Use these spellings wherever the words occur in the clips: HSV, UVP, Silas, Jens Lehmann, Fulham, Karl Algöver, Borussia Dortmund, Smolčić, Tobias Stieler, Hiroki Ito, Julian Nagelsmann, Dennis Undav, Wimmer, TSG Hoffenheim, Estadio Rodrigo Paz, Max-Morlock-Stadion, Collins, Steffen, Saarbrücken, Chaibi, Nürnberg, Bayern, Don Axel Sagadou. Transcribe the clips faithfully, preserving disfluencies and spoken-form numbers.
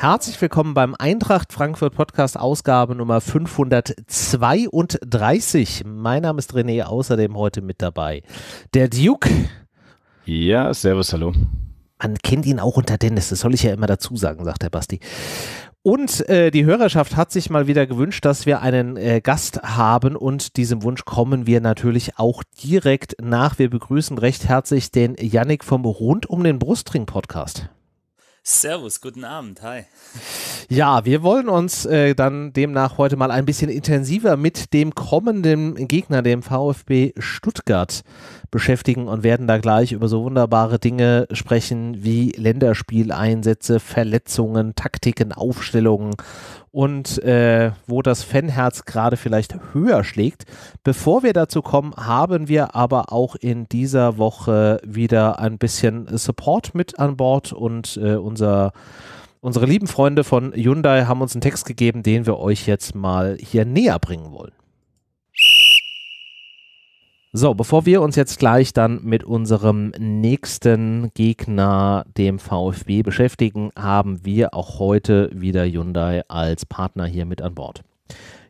Herzlich willkommen beim Eintracht Frankfurt Podcast, Ausgabe Nummer fünfhundertzweiunddreißig. Mein Name ist René, außerdem heute mit dabei der Duke. Ja, servus, hallo. Man kennt ihn auch unter Dennis, das soll ich ja immer dazu sagen, sagt der Basti. Und äh, die Hörerschaft hat sich mal wieder gewünscht, dass wir einen äh, Gast haben, und diesem Wunsch kommen wir natürlich auch direkt nach. Wir begrüßen recht herzlich den Yannick vom Rund um den Brustring Podcast. Servus, guten Abend, hi. Ja, wir wollen uns äh, dann demnach heute mal ein bisschen intensiver mit dem kommenden Gegner, dem VfB Stuttgart, beschäftigen und werden da gleich über so wunderbare Dinge sprechen wie Länderspieleinsätze, Verletzungen, Taktiken, Aufstellungen und äh, wo das Fanherz gerade vielleicht höher schlägt. Bevor wir dazu kommen, haben wir aber auch in dieser Woche wieder ein bisschen Support mit an Bord, und äh, unser unsere lieben Freunde von Hyundai haben uns einen Text gegeben, den wir euch jetzt mal hier näher bringen wollen. So, bevor wir uns jetzt gleich dann mit unserem nächsten Gegner, dem VfB, beschäftigen, haben wir auch heute wieder Hyundai als Partner hier mit an Bord.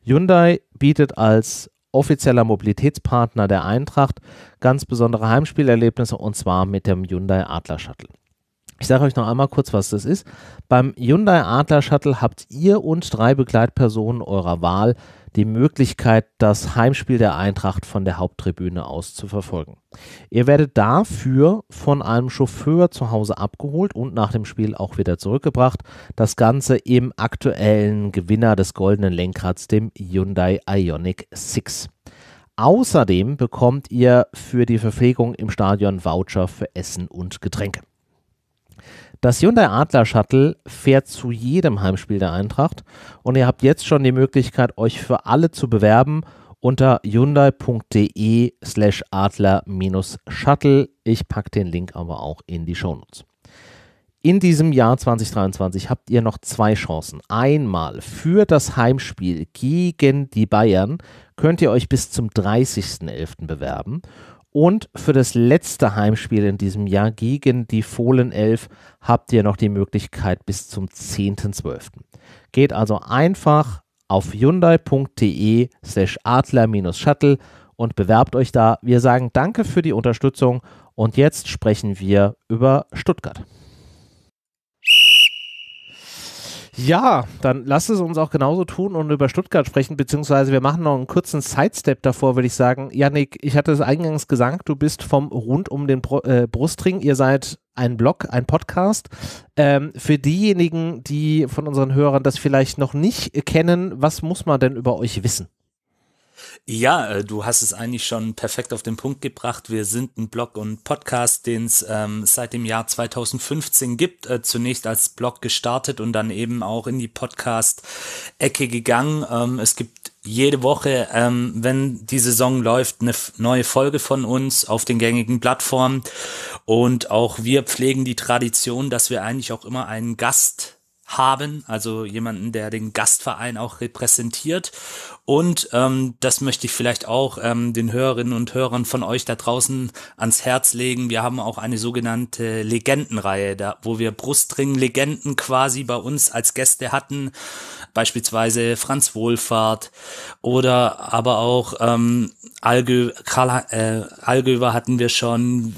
Hyundai bietet als offizieller Mobilitätspartner der Eintracht ganz besondere Heimspielerlebnisse, und zwar mit dem Hyundai Adler Shuttle. Ich sage euch noch einmal kurz, was das ist. Beim Hyundai Adler Shuttle habt ihr und drei Begleitpersonen eurer Wahl die Möglichkeit, das Heimspiel der Eintracht von der Haupttribüne aus zu verfolgen. Ihr werdet dafür von einem Chauffeur zu Hause abgeholt und nach dem Spiel auch wieder zurückgebracht. Das Ganze im aktuellen Gewinner des goldenen Lenkrads, dem Hyundai Ioniq sechs. Außerdem bekommt ihr für die Verpflegung im Stadion Voucher für Essen und Getränke. Das Hyundai Adler Shuttle fährt zu jedem Heimspiel der Eintracht, und ihr habt jetzt schon die Möglichkeit, euch für alle zu bewerben unter hyundai.de slash adler-shuttle. Ich packe den Link aber auch in die Shownotes. In diesem Jahr zwanzig dreiundzwanzig habt ihr noch zwei Chancen. Einmal für das Heimspiel gegen die Bayern könnt ihr euch bis zum dreißigsten elften bewerben. Und für das letzte Heimspiel in diesem Jahr gegen die Fohlen elf habt ihr noch die Möglichkeit bis zum zehnten zwölften Geht also einfach auf hyundai.de slash adler-shuttle und bewerbt euch da. Wir sagen danke für die Unterstützung, und jetzt sprechen wir über Stuttgart. Ja, dann lasst es uns auch genauso tun und über Stuttgart sprechen, beziehungsweise wir machen noch einen kurzen Sidestep davor, würde ich sagen. Yannick, ich hatte es eingangs gesagt, du bist vom Rund um den Br- äh, Brustring, ihr seid ein Blog, ein Podcast. Ähm, für diejenigen, die von unseren Hörern das vielleicht noch nicht kennen, was muss man denn über euch wissen? Ja, du hast es eigentlich schon perfekt auf den Punkt gebracht. Wir sind ein Blog und Podcast, den es ähm, seit dem Jahr zweitausendfünfzehn gibt. Äh, zunächst als Blog gestartet und dann eben auch in die Podcast-Ecke gegangen. Ähm, es gibt jede Woche, ähm, wenn die Saison läuft, eine f- neue Folge von uns auf den gängigen Plattformen. Und auch wir pflegen die Tradition, dass wir eigentlich auch immer einen Gast haben, also jemanden, der den Gastverein auch repräsentiert. Und ähm, das möchte ich vielleicht auch ähm, den Hörerinnen und Hörern von euch da draußen ans Herz legen. Wir haben auch eine sogenannte Legendenreihe, da, wo wir Brustring-Legenden quasi bei uns als Gäste hatten, beispielsweise Franz Wohlfahrt oder aber auch ähm, Algö- Karl, äh, Algöver hatten wir schon,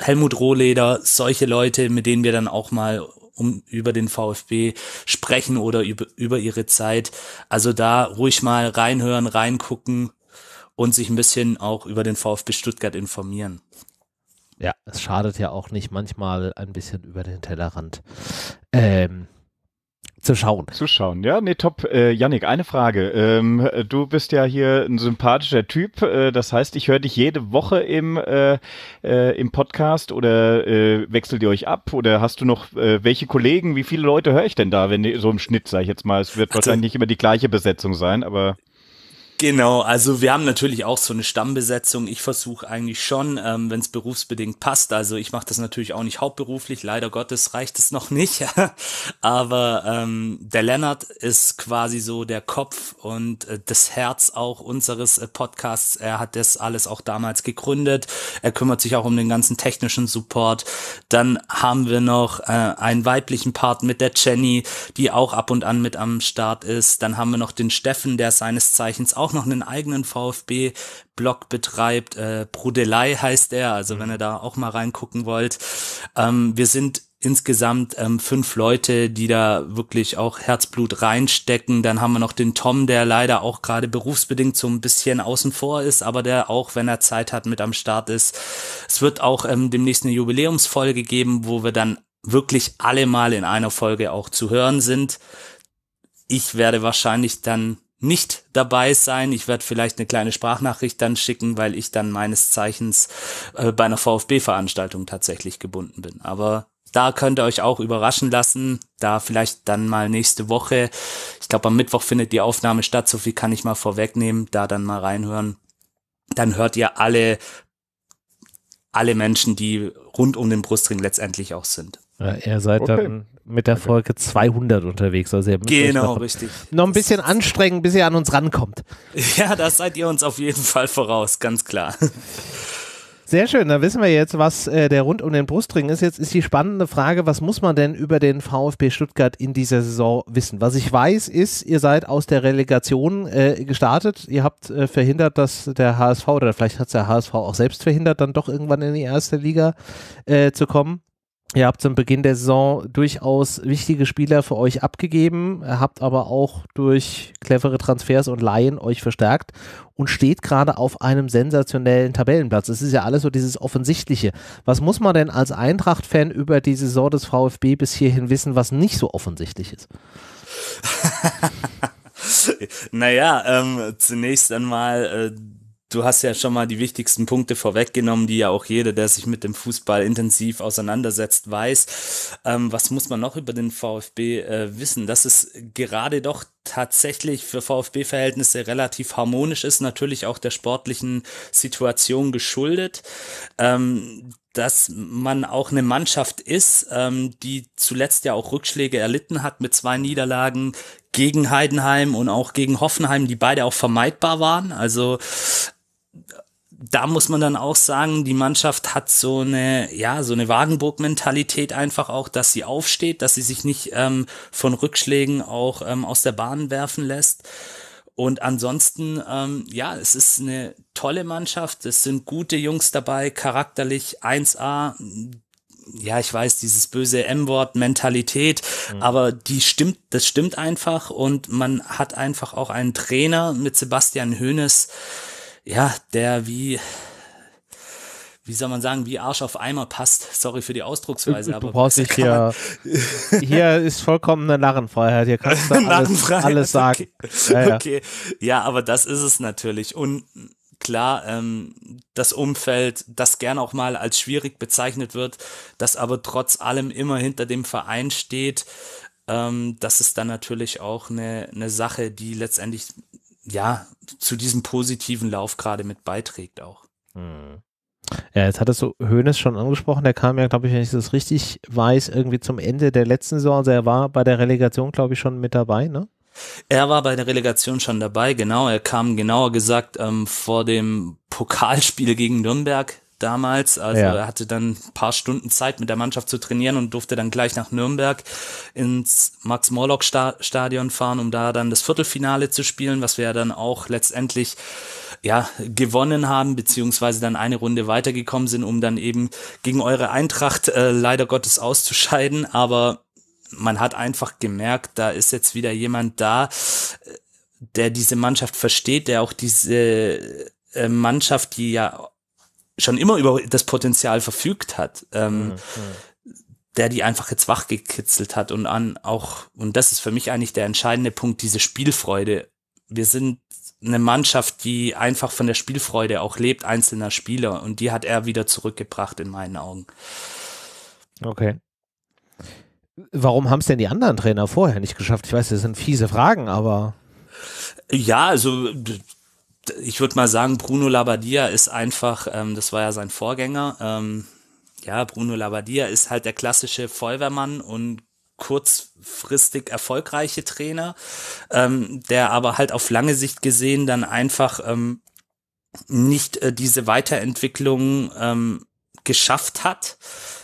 Helmut Rohleder, solche Leute, mit denen wir dann auch mal um über den VfB sprechen oder über, über ihre Zeit. Also da ruhig mal reinhören, reingucken und sich ein bisschen auch über den VfB Stuttgart informieren. Ja, es schadet ja auch nicht, manchmal ein bisschen über den Tellerrand ähm, zu schauen. Zu schauen, ja, nee, top. Äh, Yannick, eine Frage. Ähm, du bist ja hier ein sympathischer Typ, äh, das heißt, ich höre dich jede Woche im, äh, äh, im Podcast, oder äh, wechselt ihr euch ab, oder hast du noch äh, welche Kollegen, wie viele Leute höre ich denn da, wenn so im Schnitt, sage ich jetzt mal, es wird also wahrscheinlich nicht immer die gleiche Besetzung sein, aber... Genau, also wir haben natürlich auch so eine Stammbesetzung. Ich versuche eigentlich schon, ähm, wenn es berufsbedingt passt. Also ich mache das natürlich auch nicht hauptberuflich. Leider Gottes reicht es noch nicht. Aber ähm, der Lennart ist quasi so der Kopf und äh, das Herz auch unseres äh, Podcasts. Er hat das alles auch damals gegründet. Er kümmert sich auch um den ganzen technischen Support. Dann haben wir noch äh, einen weiblichen Part mit der Jenny, die auch ab und an mit am Start ist. Dann haben wir noch den Steffen, der seines Zeichens auch noch einen eigenen VfB-Blog betreibt. Äh, Brudelei heißt er, also mhm. wenn ihr da auch mal reingucken wollt. Ähm, wir sind insgesamt ähm, fünf Leute, die da wirklich auch Herzblut reinstecken. Dann haben wir noch den Tom, der leider auch gerade berufsbedingt so ein bisschen außen vor ist, aber der auch, wenn er Zeit hat, mit am Start ist. Es wird auch ähm, demnächst eine Jubiläumsfolge geben, wo wir dann wirklich alle mal in einer Folge auch zu hören sind. Ich werde wahrscheinlich dann nicht dabei sein. Ich werde vielleicht eine kleine Sprachnachricht dann schicken, weil ich dann meines Zeichens äh, bei einer VfB-Veranstaltung tatsächlich gebunden bin. Aber da könnt ihr euch auch überraschen lassen. Da vielleicht dann mal nächste Woche. Ich glaube, am Mittwoch findet die Aufnahme statt. So viel kann ich mal vorwegnehmen. Da dann mal reinhören. Dann hört ihr alle, alle Menschen, die rund um den Brustring letztendlich auch sind. Ja, ihr seid okay. Dann mit der Folge zweihundert unterwegs. Also ihr müsst genau, richtig. Noch ein bisschen anstrengen, bis ihr an uns rankommt. Ja, da seid ihr uns auf jeden Fall voraus, ganz klar. Sehr schön, dann wissen wir jetzt, was äh, der Rund um den Brustring ist. Jetzt ist die spannende Frage, was muss man denn über den VfB Stuttgart in dieser Saison wissen? Was ich weiß ist, ihr seid aus der Relegation äh, gestartet. Ihr habt äh, verhindert, dass der H S V, oder vielleicht hat es der H S V auch selbst verhindert, dann doch irgendwann in die erste Liga äh, zu kommen. Ihr habt zum Beginn der Saison durchaus wichtige Spieler für euch abgegeben, habt aber auch durch clevere Transfers und Leihen euch verstärkt und steht gerade auf einem sensationellen Tabellenplatz. Das ist ja alles so dieses Offensichtliche. Was muss man denn als Eintracht-Fan über die Saison des VfB bis hierhin wissen, was nicht so offensichtlich ist? Naja, ähm, zunächst einmal... Äh Du hast ja schon mal die wichtigsten Punkte vorweggenommen, die ja auch jeder, der sich mit dem Fußball intensiv auseinandersetzt, weiß. Ähm, was muss man noch über den VfB äh, wissen? Das ist gerade doch tatsächlich für VfB-Verhältnisse relativ harmonisch ist, natürlich auch der sportlichen Situation geschuldet, ähm, dass man auch eine Mannschaft ist, ähm, die zuletzt ja auch Rückschläge erlitten hat mit zwei Niederlagen gegen Heidenheim und auch gegen Hoffenheim, die beide auch vermeidbar waren. Also da muss man dann auch sagen, die Mannschaft hat so eine, ja, so eine Wagenburg-Mentalität einfach auch, dass sie aufsteht, dass sie sich nicht ähm, von Rückschlägen auch ähm, aus der Bahn werfen lässt. Und ansonsten, ähm, ja, es ist eine tolle Mannschaft, es sind gute Jungs dabei, charakterlich eins A, ja, ich weiß, dieses böse M-Wort, Mentalität, mhm. aber die stimmt, das stimmt einfach und man hat einfach auch einen Trainer mit Sebastian Hoeneß, ja, der wie, wie soll man sagen, wie Arsch auf Eimer passt. Sorry für die Ausdrucksweise. Du aber brauchst nicht hier, hier ist vollkommen eine Narrenfreiheit, hier kannst du alles, alles sagen. Okay. Ja, ja. Okay. Ja, aber das ist es natürlich und klar, ähm, das Umfeld, das gern auch mal als schwierig bezeichnet wird, das aber trotz allem immer hinter dem Verein steht, ähm, das ist dann natürlich auch eine, eine Sache, die letztendlich ja, zu diesem positiven Lauf gerade mit beiträgt auch. Hm. Ja, jetzt hattest du Hoeneß schon angesprochen, der kam ja, glaube ich, wenn ich das richtig weiß, irgendwie zum Ende der letzten Saison, also er war bei der Relegation, glaube ich, schon mit dabei, ne? Er war bei der Relegation schon dabei, genau, er kam genauer gesagt ähm, vor dem Pokalspiel gegen Nürnberg damals, also ja. Er hatte dann ein paar Stunden Zeit mit der Mannschaft zu trainieren und durfte dann gleich nach Nürnberg ins Max-Morlock-Stadion fahren, um da dann das Viertelfinale zu spielen, was wir ja dann auch letztendlich ja gewonnen haben, beziehungsweise dann eine Runde weitergekommen sind, um dann eben gegen eure Eintracht äh, leider Gottes auszuscheiden, aber man hat einfach gemerkt, da ist jetzt wieder jemand da, der diese Mannschaft versteht, der auch diese äh, Mannschaft, die ja schon immer über das Potenzial verfügt hat, ähm, mhm, ja. der die einfach jetzt wachgekitzelt hat und an auch, und das ist für mich eigentlich der entscheidende Punkt, diese Spielfreude. Wir sind eine Mannschaft, die einfach von der Spielfreude auch lebt, einzelner Spieler, und die hat er wieder zurückgebracht in meinen Augen. Okay. Warum haben es denn die anderen Trainer vorher nicht geschafft? Ich weiß, das sind fiese Fragen, aber... Ja, also... ich würde mal sagen, Bruno Labbadia ist einfach, ähm, das war ja sein Vorgänger, ähm, ja, Bruno Labbadia ist halt der klassische Feuerwehrmann und kurzfristig erfolgreiche Trainer, ähm, der aber halt auf lange Sicht gesehen dann einfach ähm, nicht äh, diese Weiterentwicklung ähm, geschafft hat,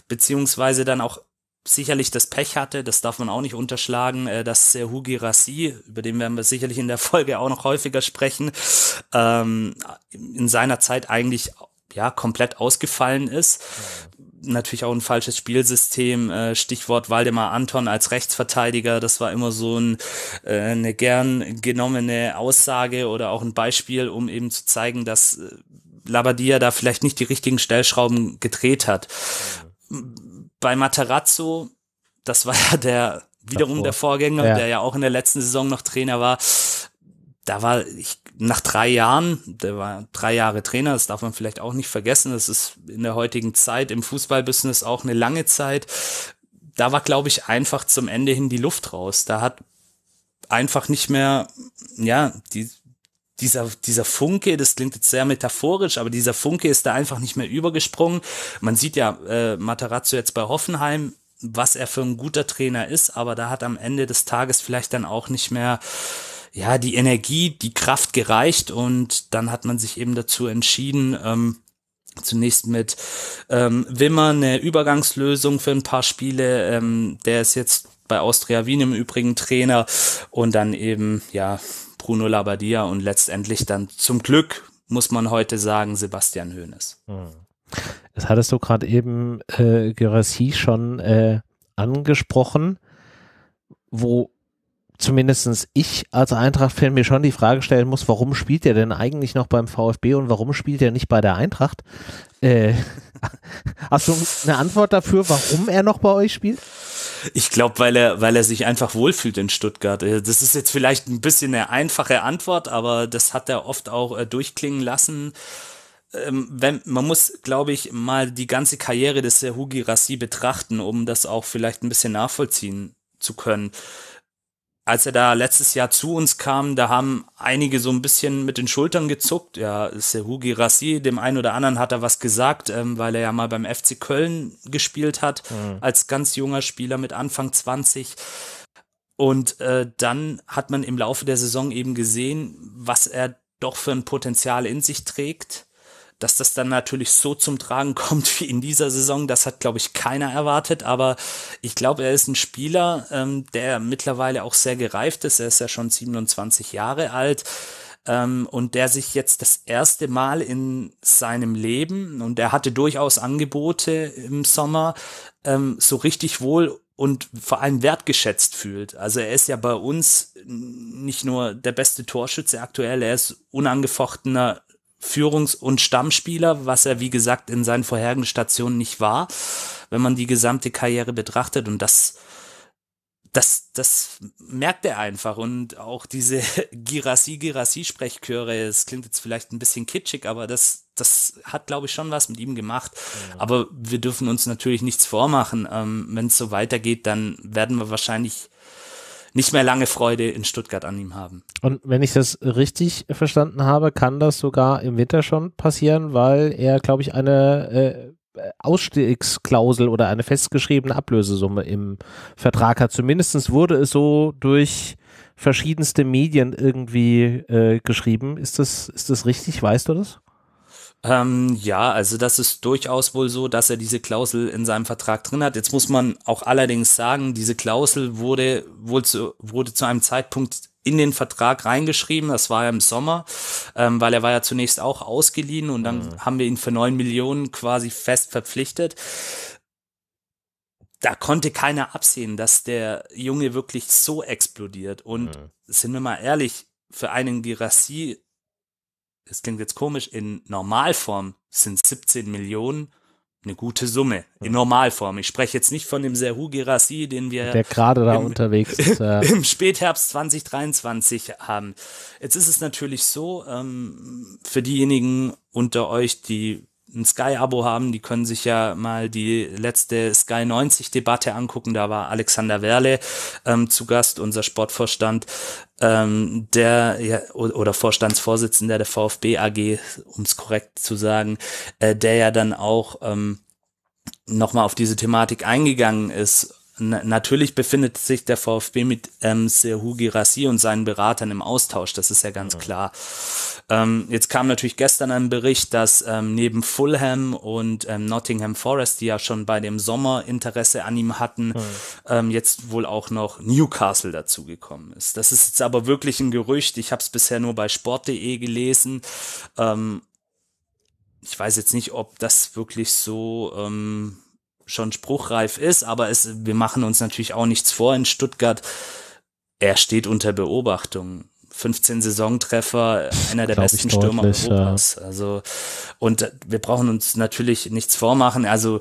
beziehungsweise dann auch sicherlich das Pech hatte, das darf man auch nicht unterschlagen, äh, dass Serhou Guirassy, über den werden wir sicherlich in der Folge auch noch häufiger sprechen, ähm, in seiner Zeit eigentlich ja komplett ausgefallen ist. Natürlich auch ein falsches Spielsystem, äh, Stichwort Waldemar Anton als Rechtsverteidiger, das war immer so ein, äh, eine gern genommene Aussage oder auch ein Beispiel, um eben zu zeigen, dass äh, Labbadia da vielleicht nicht die richtigen Stellschrauben gedreht hat. Mhm. Bei Matarazzo, das war ja der wiederum Davor. der Vorgänger, ja. der ja auch in der letzten Saison noch Trainer war, da war ich nach drei Jahren, der war drei Jahre Trainer, das darf man vielleicht auch nicht vergessen, das ist in der heutigen Zeit im Fußballbusiness auch eine lange Zeit, da war, glaube ich, einfach zum Ende hin die Luft raus, da hat einfach nicht mehr, ja, die Dieser, dieser Funke, das klingt jetzt sehr metaphorisch, aber dieser Funke ist da einfach nicht mehr übergesprungen. Man sieht ja äh, Matarazzo jetzt bei Hoffenheim, was er für ein guter Trainer ist, aber da hat am Ende des Tages vielleicht dann auch nicht mehr ja die Energie, die Kraft gereicht und dann hat man sich eben dazu entschieden, ähm, zunächst mit ähm, Wimmer eine Übergangslösung für ein paar Spiele, ähm, der ist jetzt bei Austria Wien im Übrigen Trainer und dann eben, ja, Bruno Labbadia und letztendlich dann zum Glück, muss man heute sagen, Sebastian Hoeneß. Das hattest du gerade eben äh, Guirassy schon äh, angesprochen, wo zumindest ich als Eintracht-Fan mir schon die Frage stellen muss, warum spielt der denn eigentlich noch beim VfB und warum spielt er nicht bei der Eintracht? Äh, hast du eine Antwort dafür, warum er noch bei euch spielt? Ich glaube, weil er, weil er sich einfach wohlfühlt in Stuttgart. Das ist jetzt vielleicht ein bisschen eine einfache Antwort, aber das hat er oft auch äh, durchklingen lassen. Ähm, wenn, man muss, glaube ich, mal die ganze Karriere des Serhou Guirassy betrachten, um das auch vielleicht ein bisschen nachvollziehen zu können. Als er da letztes Jahr zu uns kam, da haben einige so ein bisschen mit den Schultern gezuckt. Ja, Serhou Guirassy, dem einen oder anderen hat er was gesagt, ähm, weil er ja mal beim F C Köln gespielt hat, mhm. als ganz junger Spieler mit Anfang zwanzig. Und äh, dann hat man im Laufe der Saison eben gesehen, was er doch für ein Potenzial in sich trägt. Dass das dann natürlich so zum Tragen kommt wie in dieser Saison, das hat, glaube ich, keiner erwartet. Aber ich glaube, er ist ein Spieler, ähm, der mittlerweile auch sehr gereift ist. Er ist ja schon siebenundzwanzig Jahre alt ähm, und der sich jetzt das erste Mal in seinem Leben, und er hatte durchaus Angebote im Sommer, ähm, so richtig wohl und vor allem wertgeschätzt fühlt. Also er ist ja bei uns nicht nur der beste Torschütze aktuell, er ist unangefochtener Führungs- und Stammspieler, was er, wie gesagt, in seinen vorherigen Stationen nicht war, wenn man die gesamte Karriere betrachtet. Und das, das, das merkt er einfach. Und auch diese Guirassy-Guirassy-Sprechchöre, das klingt jetzt vielleicht ein bisschen kitschig, aber das, das hat, glaube ich, schon was mit ihm gemacht. Mhm. Aber wir dürfen uns natürlich nichts vormachen. Ähm, wenn es so weitergeht, dann werden wir wahrscheinlich nicht mehr lange Freude in Stuttgart an ihm haben. Und wenn ich das richtig verstanden habe, kann das sogar im Winter schon passieren, weil er, glaube ich, eine äh, Ausstiegsklausel oder eine festgeschriebene Ablösesumme im Vertrag hat. Zumindest wurde es so durch verschiedenste Medien irgendwie äh, geschrieben. Ist das, ist das richtig? Weißt du das? Ähm, ja, also das ist durchaus wohl so, dass er diese Klausel in seinem Vertrag drin hat. Jetzt muss man auch allerdings sagen, diese Klausel wurde wohl zu, wurde zu einem Zeitpunkt in den Vertrag reingeschrieben, das war ja im Sommer, ähm, weil er war ja zunächst auch ausgeliehen und dann mhm. haben wir ihn für neun Millionen quasi fest verpflichtet. Da konnte keiner absehen, dass der Junge wirklich so explodiert und mhm. sind wir mal ehrlich, für einen Guirassy, es klingt jetzt komisch, in Normalform sind siebzehn Millionen eine gute Summe. In Normalform. Ich spreche jetzt nicht von dem Serhou Guirassy, den wir der gerade da im, unterwegs ist, äh. im Spätherbst zwanzig dreiundzwanzig haben. Jetzt ist es natürlich so, ähm, für diejenigen unter euch, die ein Sky-Abo haben, die können sich ja mal die letzte Sky neunzig Debatte angucken. Da war Alexander Werle ähm, zu Gast, unser Sportvorstand, ähm, der ja, oder Vorstandsvorsitzender der VfB A G, um es korrekt zu sagen, äh, der ja dann auch ähm, nochmal auf diese Thematik eingegangen ist. Natürlich befindet sich der VfB mit ähm, Serhou Guirassy und seinen Beratern im Austausch, das ist ja ganz ja. klar. Ähm, jetzt kam natürlich gestern ein Bericht, dass ähm, neben Fulham und ähm, Nottingham Forest, die ja schon bei dem Sommer Interesse an ihm hatten, ja. ähm, jetzt wohl auch noch Newcastle dazugekommen ist. Das ist jetzt aber wirklich ein Gerücht, ich habe es bisher nur bei sport punkt de gelesen. Ähm, ich weiß jetzt nicht, ob das wirklich so... Ähm, schon spruchreif ist, aber es, wir machen uns natürlich auch nichts vor in Stuttgart. Er steht unter Beobachtung. fünfzehn Saisontreffer, einer der besten Stürmer Europas. Ja. Also, und wir brauchen uns natürlich nichts vormachen. Also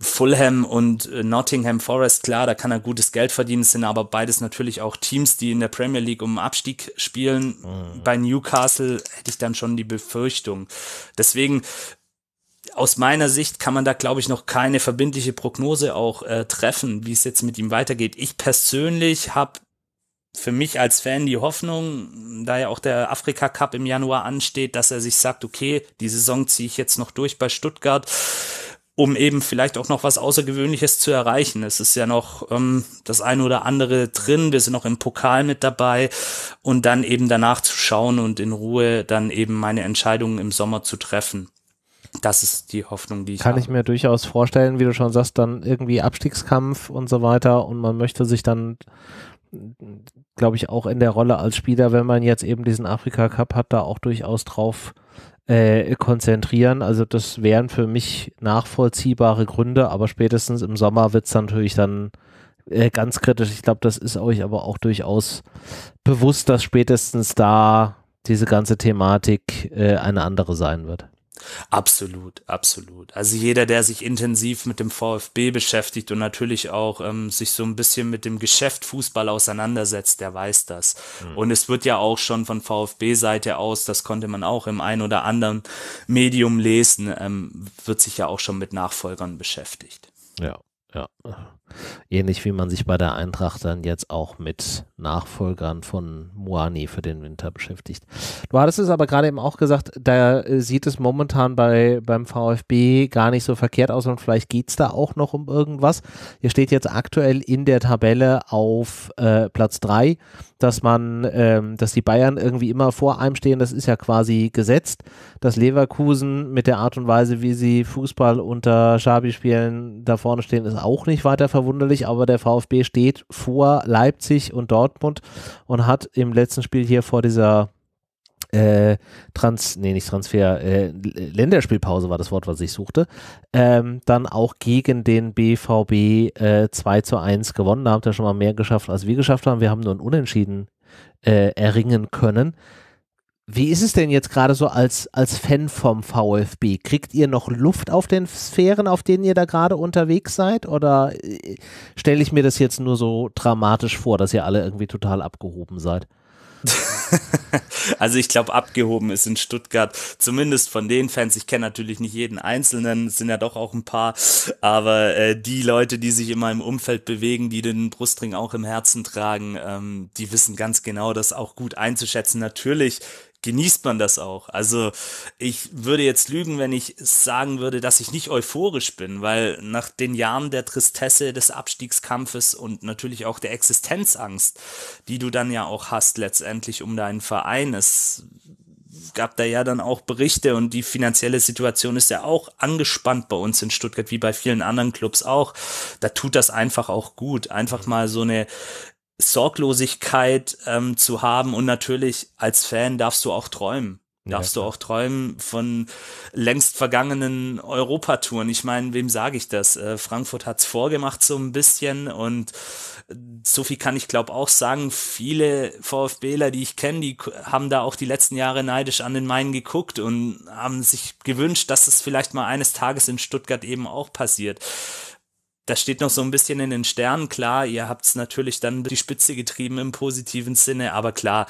Fulham und Nottingham Forest, klar, da kann er gutes Geld verdienen, sind aber beides natürlich auch Teams, die in der Premier League um Abstieg spielen. Mhm. Bei Newcastle hätte ich dann schon die Befürchtung. Deswegen aus meiner Sicht kann man da, glaube ich, noch keine verbindliche Prognose auch äh, treffen, wie es jetzt mit ihm weitergeht. Ich persönlich habe für mich als Fan die Hoffnung, da ja auch der Afrika Cup im Januar ansteht, dass er sich sagt, okay, die Saison ziehe ich jetzt noch durch bei Stuttgart, um eben vielleicht auch noch was Außergewöhnliches zu erreichen. Es ist ja noch ähm, das ein oder andere drin, wir sind noch im Pokal mit dabei und dann eben danach zu schauen und in Ruhe dann eben meine Entscheidungen im Sommer zu treffen. Das ist die Hoffnung, die ich Kann habe. Ich mir durchaus vorstellen, wie du schon sagst, dann irgendwie Abstiegskampf und so weiter und man möchte sich dann, glaube ich, auch in der Rolle als Spieler, wenn man jetzt eben diesen Afrika Cup hat, da auch durchaus drauf äh, konzentrieren. Also das wären für mich nachvollziehbare Gründe, aber spätestens im Sommer wird es natürlich dann äh, ganz kritisch. Ich glaube, das ist euch aber auch durchaus bewusst, dass spätestens da diese ganze Thematik äh, eine andere sein wird. Absolut, absolut. Also jeder, der sich intensiv mit dem VfB beschäftigt und natürlich auch ähm, sich so ein bisschen mit dem Geschäft Fußball auseinandersetzt, der weiß das. Mhm. Und es wird ja auch schon von VfB-Seite aus, das konnte man auch im einen oder anderen Medium lesen, ähm, wird sich ja auch schon mit Nachfolgern beschäftigt. Ja, ja. Ähnlich wie man sich bei der Eintracht dann jetzt auch mit Nachfolgern von Muani für den Winter beschäftigt. Du hattest es aber gerade eben auch gesagt, da sieht es momentan bei, beim VfB gar nicht so verkehrt aus und vielleicht geht es da auch noch um irgendwas. Hier steht jetzt aktuell in der Tabelle auf äh, Platz drei, dass man, ähm, dass die Bayern irgendwie immer vor einem stehen, das ist ja quasi gesetzt, dass Leverkusen mit der Art und Weise, wie sie Fußball unter Xabi spielen, da vorne stehen, ist auch nicht weiter verwunderlich, aber der VfB steht vor Leipzig und Dortmund und hat im letzten Spiel hier vor dieser äh, Trans, nee, nicht Transfer, äh, Länderspielpause war das Wort, was ich suchte, ähm, dann auch gegen den B V B äh, zwei zu eins gewonnen. Da haben wir schon mal mehr geschafft, als wir geschafft haben. Wir haben nur ein Unentschieden äh, erringen können. Wie ist es denn jetzt gerade so als, als Fan vom VfB? Kriegt ihr noch Luft auf den Sphären, auf denen ihr da gerade unterwegs seid? Oder stelle ich mir das jetzt nur so dramatisch vor, dass ihr alle irgendwie total abgehoben seid? Also ich glaube, abgehoben ist in Stuttgart, zumindest von den Fans, ich kenne natürlich nicht jeden Einzelnen, sind ja doch auch ein paar, aber äh, die Leute, die sich immer im Umfeld bewegen, die den Brustring auch im Herzen tragen, ähm, die wissen ganz genau, das auch gut einzuschätzen. Natürlich genießt man das auch. Also ich würde jetzt lügen, wenn ich sagen würde, dass ich nicht euphorisch bin, weil nach den Jahren der Tristesse, des Abstiegskampfes und natürlich auch der Existenzangst, die du dann ja auch hast letztendlich um deinen Verein, es gab da ja dann auch Berichte und die finanzielle Situation ist ja auch angespannt bei uns in Stuttgart, wie bei vielen anderen Clubs auch. Da tut das einfach auch gut, einfach mal so eine Sorglosigkeit ähm, zu haben und natürlich als Fan darfst du auch träumen. Darfst ja, du auch träumen von längst vergangenen Europatouren. Ich meine, wem sage ich das? Äh, Frankfurt hat's vorgemacht so ein bisschen und so viel kann ich glaube auch sagen, viele VfBler, die ich kenne, die haben da auch die letzten Jahre neidisch an den Main geguckt und haben sich gewünscht, dass es vielleicht mal eines Tages in Stuttgart eben auch passiert. Das steht noch so ein bisschen in den Sternen, klar, ihr habt es natürlich dann die Spitze getrieben im positiven Sinne, aber klar,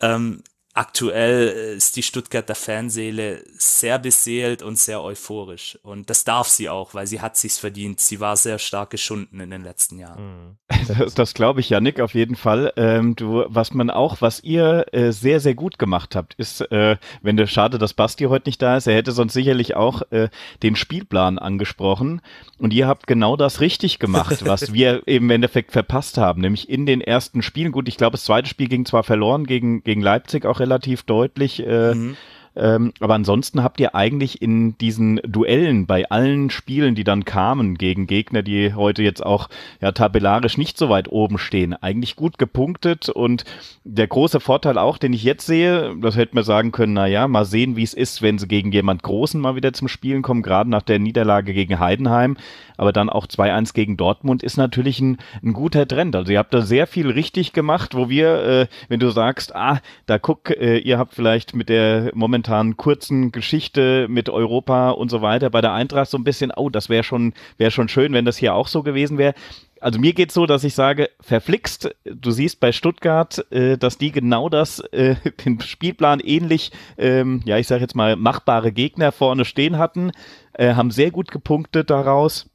ähm, aktuell ist die Stuttgarter Fanseele sehr beseelt und sehr euphorisch. Und das darf sie auch, weil sie hat sich's verdient. Sie war sehr stark geschunden in den letzten Jahren. Das, das glaube ich, Yannick, auf jeden Fall. Ähm, du, was man auch, was ihr äh, sehr, sehr gut gemacht habt, ist, äh, wenn der, schade, dass Basti heute nicht da ist, er hätte sonst sicherlich auch äh, den Spielplan angesprochen. Und ihr habt genau das richtig gemacht, was wir eben im Endeffekt verpasst haben. Nämlich in den ersten Spielen, gut, ich glaube, das zweite Spiel ging zwar verloren gegen, gegen Leipzig auch relativ deutlich, äh, mhm. ähm, aber ansonsten habt ihr eigentlich in diesen Duellen bei allen Spielen, die dann kamen gegen Gegner, die heute jetzt auch ja tabellarisch nicht so weit oben stehen, eigentlich gut gepunktet. Und der große Vorteil auch, den ich jetzt sehe, das hätte man sagen können, naja, mal sehen, wie es ist, wenn sie gegen jemand Großen mal wieder zum Spielen kommen, gerade nach der Niederlage gegen Heidenheim, aber dann auch zwei eins gegen Dortmund, ist natürlich ein, ein guter Trend. Also ihr habt da sehr viel richtig gemacht, wo wir, äh, wenn du sagst, ah, da guck, äh, ihr habt vielleicht mit der momentanen kurzen Geschichte mit Europa und so weiter bei der Eintracht so ein bisschen, oh, das wäre schon, wäre schon schön, wenn das hier auch so gewesen wäre. Also mir geht's so, dass ich sage, verflixt, du siehst bei Stuttgart, äh, dass die genau das, äh, den Spielplan ähnlich, ähm, ja, ich sage jetzt mal, machbare Gegner vorne stehen hatten, äh, haben sehr gut gepunktet daraus.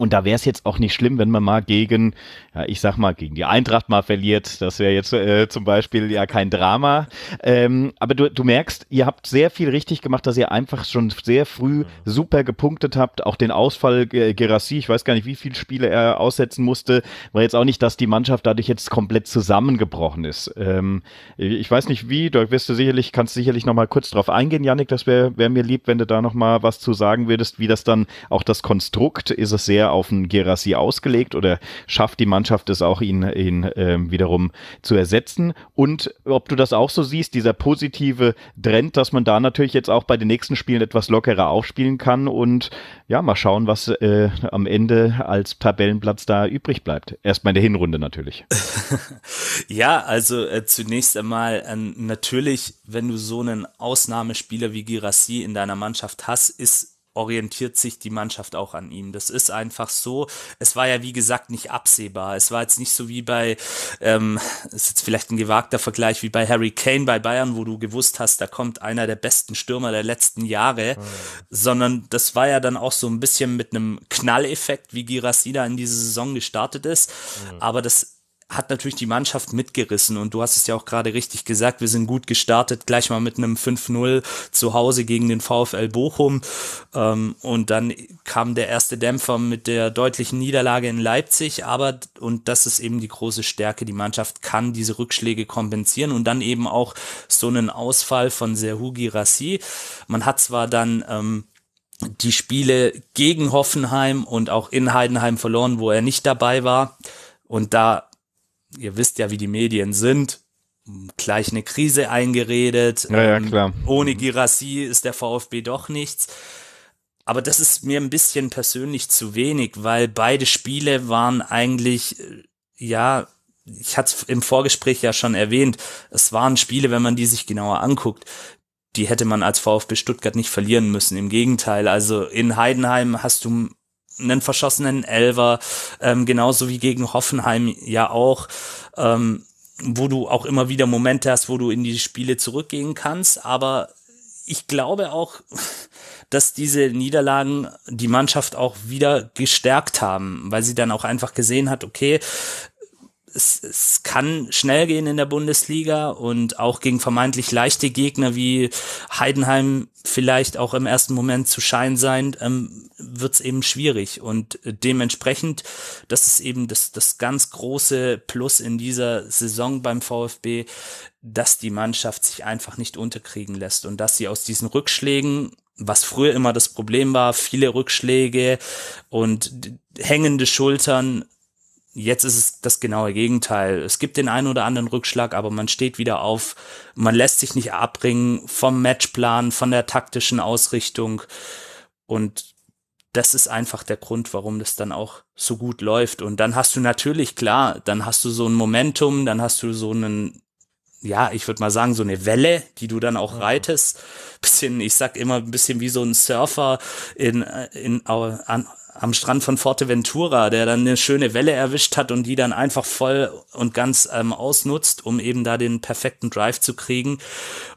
Und da wäre es jetzt auch nicht schlimm, wenn man mal gegen, ja, ich sag mal, gegen die Eintracht mal verliert. Das wäre jetzt äh, zum Beispiel ja kein Drama. Ähm, aber du, du merkst, ihr habt sehr viel richtig gemacht, dass ihr einfach schon sehr früh super gepunktet habt. Auch den Ausfall äh, Guirassy, ich weiß gar nicht, wie viele Spiele er aussetzen musste, war jetzt auch nicht, dass die Mannschaft dadurch jetzt komplett zusammengebrochen ist. Ähm, ich weiß nicht wie, da wirst du sicherlich, kannst sicherlich nochmal kurz drauf eingehen, Yannick. Das wäre wär mir lieb, wenn du da nochmal was zu sagen würdest, wie das dann auch das Konstrukt, ist es sehr auf den Guirassy ausgelegt oder schafft die Mannschaft es auch, ihn, ihn äh, wiederum zu ersetzen? Und ob du das auch so siehst, dieser positive Trend, dass man da natürlich jetzt auch bei den nächsten Spielen etwas lockerer aufspielen kann und ja, mal schauen, was äh, am Ende als Tabellenplatz da übrig bleibt. Erstmal in der Hinrunde natürlich. Ja, also äh, zunächst einmal äh, natürlich, wenn du so einen Ausnahmespieler wie Guirassy in deiner Mannschaft hast, ist orientiert sich die Mannschaft auch an ihm. Das ist einfach so. Es war ja, wie gesagt, nicht absehbar. Es war jetzt nicht so wie bei, ähm, ist jetzt vielleicht ein gewagter Vergleich, wie bei Harry Kane bei Bayern, wo du gewusst hast, da kommt einer der besten Stürmer der letzten Jahre, mhm. sondern das war ja dann auch so ein bisschen mit einem Knalleffekt, wie Guirassy da in diese Saison gestartet ist. Mhm. Aber das hat natürlich die Mannschaft mitgerissen und du hast es ja auch gerade richtig gesagt, wir sind gut gestartet, gleich mal mit einem fünf null zu Hause gegen den VfL Bochum und dann kam der erste Dämpfer mit der deutlichen Niederlage in Leipzig, aber und das ist eben die große Stärke, die Mannschaft kann diese Rückschläge kompensieren und dann eben auch so einen Ausfall von Serhou Guirassy. Man hat zwar dann ähm, die Spiele gegen Hoffenheim und auch in Heidenheim verloren, wo er nicht dabei war und da ihr wisst ja, wie die Medien sind, gleich eine Krise eingeredet. Ja, ja, klar. Ohne Guirassy ist der VfB doch nichts. Aber das ist mir ein bisschen persönlich zu wenig, weil beide Spiele waren eigentlich, ja, ich hatte es im Vorgespräch ja schon erwähnt, es waren Spiele, wenn man die sich genauer anguckt, die hätte man als VfB Stuttgart nicht verlieren müssen. Im Gegenteil, also in Heidenheim hast du einen verschossenen Elfer, ähm, genauso wie gegen Hoffenheim ja auch, ähm, wo du auch immer wieder Momente hast, wo du in die Spiele zurückgehen kannst, aber ich glaube auch, dass diese Niederlagen die Mannschaft auch wieder gestärkt haben, weil sie dann auch einfach gesehen hat, okay, es, es kann schnell gehen in der Bundesliga und auch gegen vermeintlich leichte Gegner wie Heidenheim vielleicht auch im ersten Moment zu scheinen sein, ähm, wird es eben schwierig und dementsprechend, das ist eben das, das ganz große Plus in dieser Saison beim VfB, dass die Mannschaft sich einfach nicht unterkriegen lässt und dass sie aus diesen Rückschlägen, was früher immer das Problem war, viele Rückschläge und hängende Schultern, jetzt ist es das genaue Gegenteil. Es gibt den einen oder anderen Rückschlag, aber man steht wieder auf, man lässt sich nicht abbringen vom Matchplan, von der taktischen Ausrichtung und das ist einfach der Grund, warum das dann auch so gut läuft und dann hast du natürlich, klar, dann hast du so ein Momentum, dann hast du so einen, ja, ich würde mal sagen, so eine Welle, die du dann auch ja. reitest, bisschen, ich sag immer, ein bisschen wie so ein Surfer in, in, an, am Strand von Forteventura, der dann eine schöne Welle erwischt hat und die dann einfach voll und ganz ähm, ausnutzt, um eben da den perfekten Drive zu kriegen.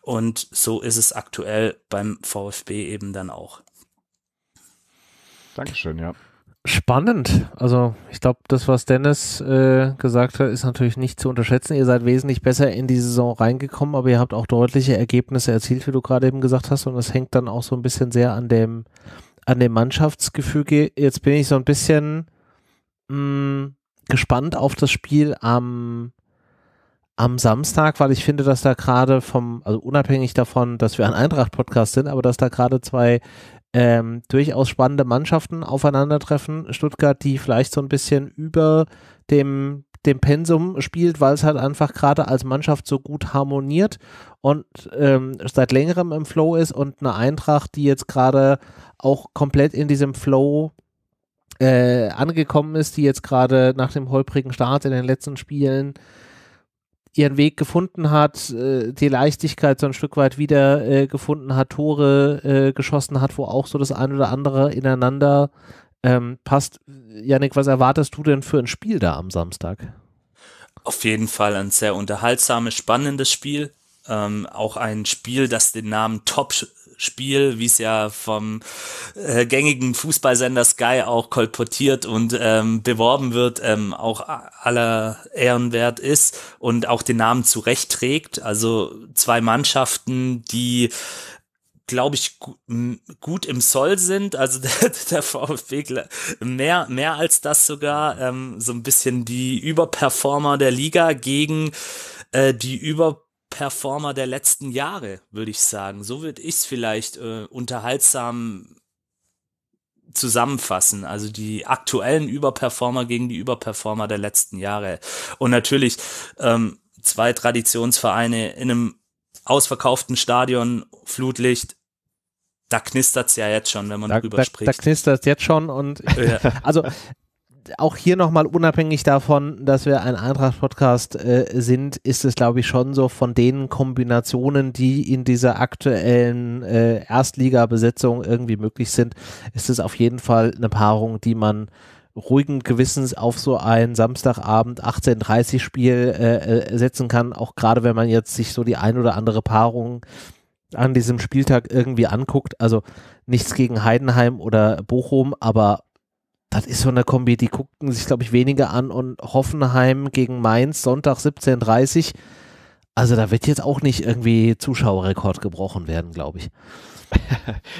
Und so ist es aktuell beim VfB eben dann auch. Dankeschön, ja. Spannend. Also ich glaube, das, was Dennis äh, gesagt hat, ist natürlich nicht zu unterschätzen. Ihr seid wesentlich besser in die Saison reingekommen, aber ihr habt auch deutliche Ergebnisse erzielt, wie du gerade eben gesagt hast. Und das hängt dann auch so ein bisschen sehr an dem, an dem Mannschaftsgefüge. Jetzt bin ich so ein bisschen mh, gespannt auf das Spiel am, am Samstag, weil ich finde, dass da gerade vom, also unabhängig davon, dass wir ein Eintracht-Podcast sind, aber dass da gerade zwei Ähm, durchaus spannende Mannschaften aufeinandertreffen. Stuttgart, die vielleicht so ein bisschen über dem, dem Pensum spielt, weil es halt einfach gerade als Mannschaft so gut harmoniert und ähm, seit längerem im Flow ist, und eine Eintracht, die jetzt gerade auch komplett in diesem Flow äh, angekommen ist, die jetzt gerade nach dem holprigen Start in den letzten Spielen ihren Weg gefunden hat, die Leichtigkeit so ein Stück weit wieder äh, gefunden hat, Tore äh, geschossen hat, wo auch so das ein oder andere ineinander ähm, passt. Yannick, was erwartest du denn für ein Spiel da am Samstag? Auf jeden Fall ein sehr unterhaltsames, spannendes Spiel. Ähm, auch ein Spiel, das den Namen Top-Spiel, wie es ja vom äh, gängigen Fußballsender Sky auch kolportiert und ähm, beworben wird, ähm, auch aller Ehren wert ist und auch den Namen zurecht trägt. Also zwei Mannschaften, die, glaube ich, gu- m- gut im Soll sind. Also der, der VfB mehr, mehr als das sogar. Ähm, so ein bisschen die Überperformer der Liga gegen äh, die Über Performer der letzten Jahre, würde ich sagen. So würde ich es vielleicht äh, unterhaltsam zusammenfassen. Also die aktuellen Überperformer gegen die Überperformer der letzten Jahre. Und natürlich ähm, zwei Traditionsvereine in einem ausverkauften Stadion, Flutlicht. Da knistert es ja jetzt schon, wenn man da, drüber da, spricht. Da knistert es jetzt schon. Und ja. Also auch hier nochmal unabhängig davon, dass wir ein Eintracht-Podcast äh, sind, ist es, glaube ich, schon so von den Kombinationen, die in dieser aktuellen äh, Erstliga-Besetzung irgendwie möglich sind, ist es auf jeden Fall eine Paarung, die man ruhigen Gewissens auf so ein Samstagabend achtzehn Uhr dreißig Spiel äh, setzen kann, auch gerade wenn man jetzt sich so die ein oder andere Paarung an diesem Spieltag irgendwie anguckt. Also nichts gegen Heidenheim oder Bochum, aber das ist so eine Kombi, die guckten sich, glaube ich, weniger an. Und Hoffenheim gegen Mainz, Sonntag siebzehn Uhr dreißig. Also da wird jetzt auch nicht irgendwie Zuschauerrekord gebrochen werden, glaube ich.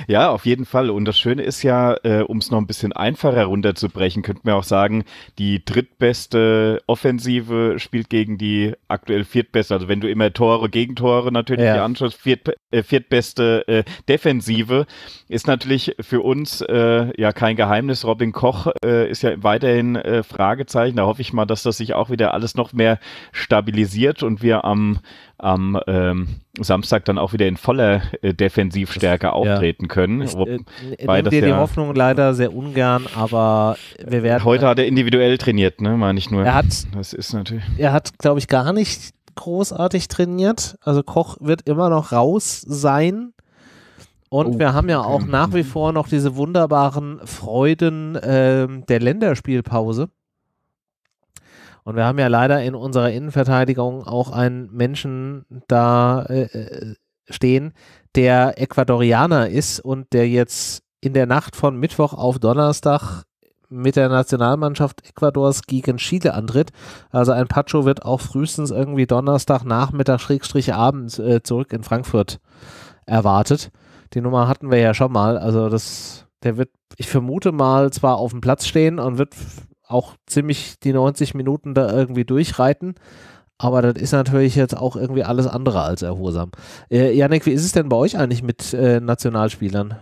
Ja, auf jeden Fall. Und das Schöne ist ja, äh, um es noch ein bisschen einfacher runterzubrechen, könnten wir auch sagen, die drittbeste Offensive spielt gegen die aktuell viertbeste. Also wenn du immer Tore, Gegentore natürlich ja. dir anschaust, viert, äh, viertbeste äh, Defensive ist natürlich für uns äh, ja kein Geheimnis. Robin Koch äh, ist ja weiterhin äh, Fragezeichen. Da hoffe ich mal, dass das sich auch wieder alles noch mehr stabilisiert und wir am am ähm, Samstag dann auch wieder in voller äh, Defensivstärke das, auftreten ja. können. Ich, äh, nehme dir ja die Hoffnung leider sehr ungern, aber wir werden... Heute hat er individuell trainiert, ne? Meine ich nur. Er hat, das ist natürlich... Er hat, glaube ich, gar nicht großartig trainiert. Also Koch wird immer noch raus sein. Und oh. wir haben ja auch nach wie vor noch diese wunderbaren Freuden äh, der Länderspielpause. Und wir haben ja leider in unserer Innenverteidigung auch einen Menschen da äh, stehen, der Ecuadorianer ist und der jetzt in der Nacht von Mittwoch auf Donnerstag mit der Nationalmannschaft Ecuadors gegen Chile antritt. Also ein Pacho wird auch frühestens irgendwie Donnerstag Nachmittag Schrägstrich abends äh, zurück in Frankfurt erwartet. Die Nummer hatten wir ja schon mal. Also das, der wird, ich vermute mal, zwar auf dem Platz stehen und wird auch ziemlich die neunzig Minuten da irgendwie durchreiten, aber das ist natürlich jetzt auch irgendwie alles andere als erholsam. Äh, Yannick, wie ist es denn bei euch eigentlich mit äh, Nationalspielern?